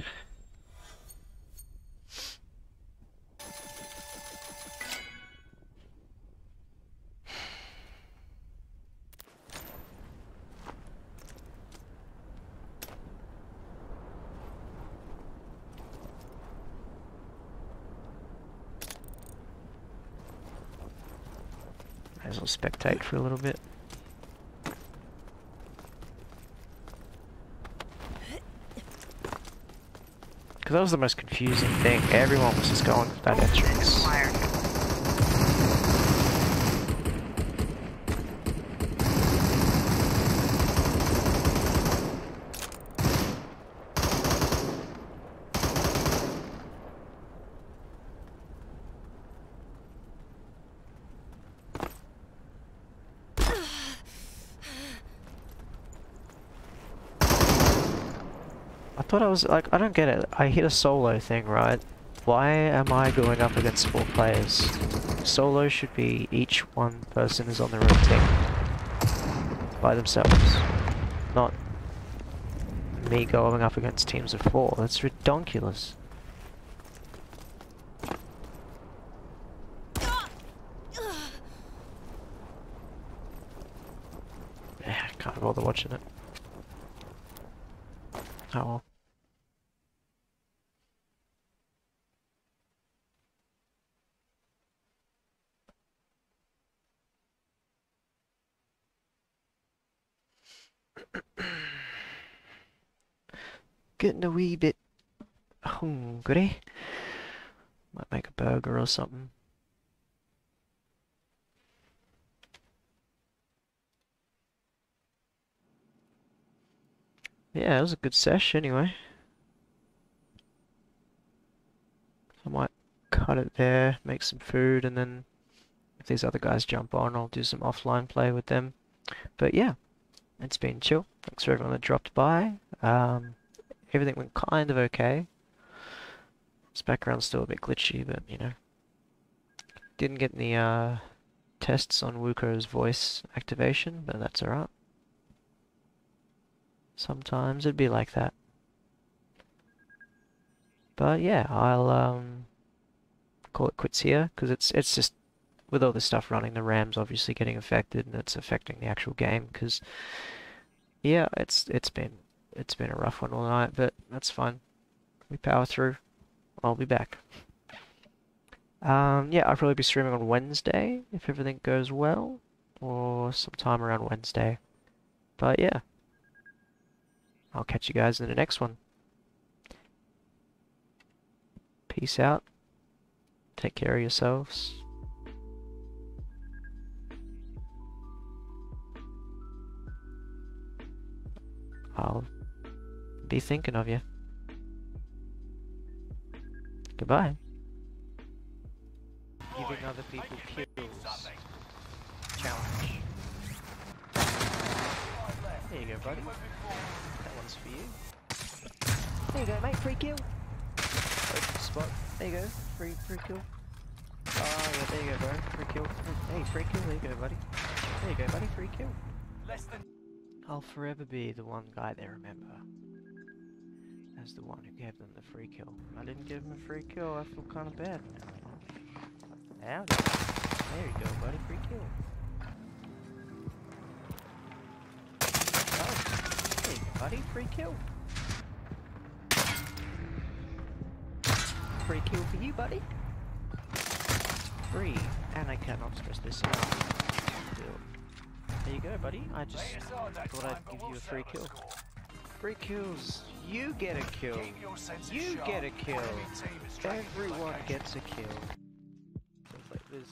Spectate for a little bit. Because that was the most confusing thing. Everyone was just going for that entrance. thought I was, like, I don't get it. I hit a solo thing, right? Why am I going up against four players? Solo should be each one person is on their own team. By themselves. Not me going up against teams of four. That's redonkulous. Yeah, I can't bother watching it. Oh well. Getting a wee bit hungry. Might make a burger or something. Yeah, it was a good sesh anyway. I might cut it there, make some food, and then if these other guys jump on, I'll do some offline play with them. But yeah, it's been chill. Thanks for everyone that dropped by. Um, everything went kind of okay. This background's still a bit glitchy, but you know. Didn't get any uh, tests on Wuko's voice activation, but that's alright. Sometimes it'd be like that. But yeah, I'll um, call it quits here, because it's, it's just, with all this stuff running, the RAM's obviously getting affected, and it's affecting the actual game, because, yeah, it's, it's been, it's been a rough one all night, but that's fine. We power through. I'll be back. Um, yeah, I'll probably be streaming on Wednesday, if everything goes well, or sometime around Wednesday. But yeah. I'll catch you guys in the next one. Peace out. Take care of yourselves. I'll be thinking of you. Goodbye. Giving other people kills. Challenge. There you go, buddy. For you. There you go, mate, free kill. Open spot. There you go, free free kill. Oh yeah, there you go, bro. Free kill. Hey, free kill. There you go, buddy. There you go, buddy. Free kill. Less than. I'll forever be the one guy they remember as the one who gave them the free kill. I didn't give them a free kill. I feel kind of bad. Now. There you go, buddy. Free kill. Buddy, free kill. Free kill for you, buddy. Free, and I cannot stress this enough. There you go, buddy. I just thought I'd give you a free kill. Free kills. You get a kill. You get a kill. Everyone gets a kill. Things like this.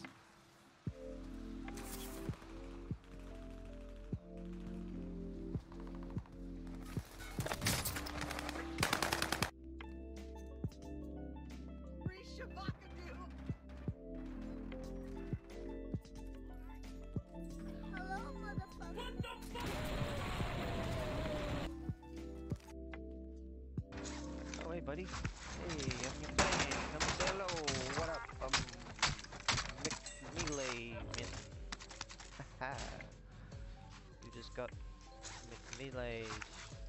Buddy. Hey, I'm your friend. Come say hello. What up? Um, McMelee, man. Haha. You just got McMelee.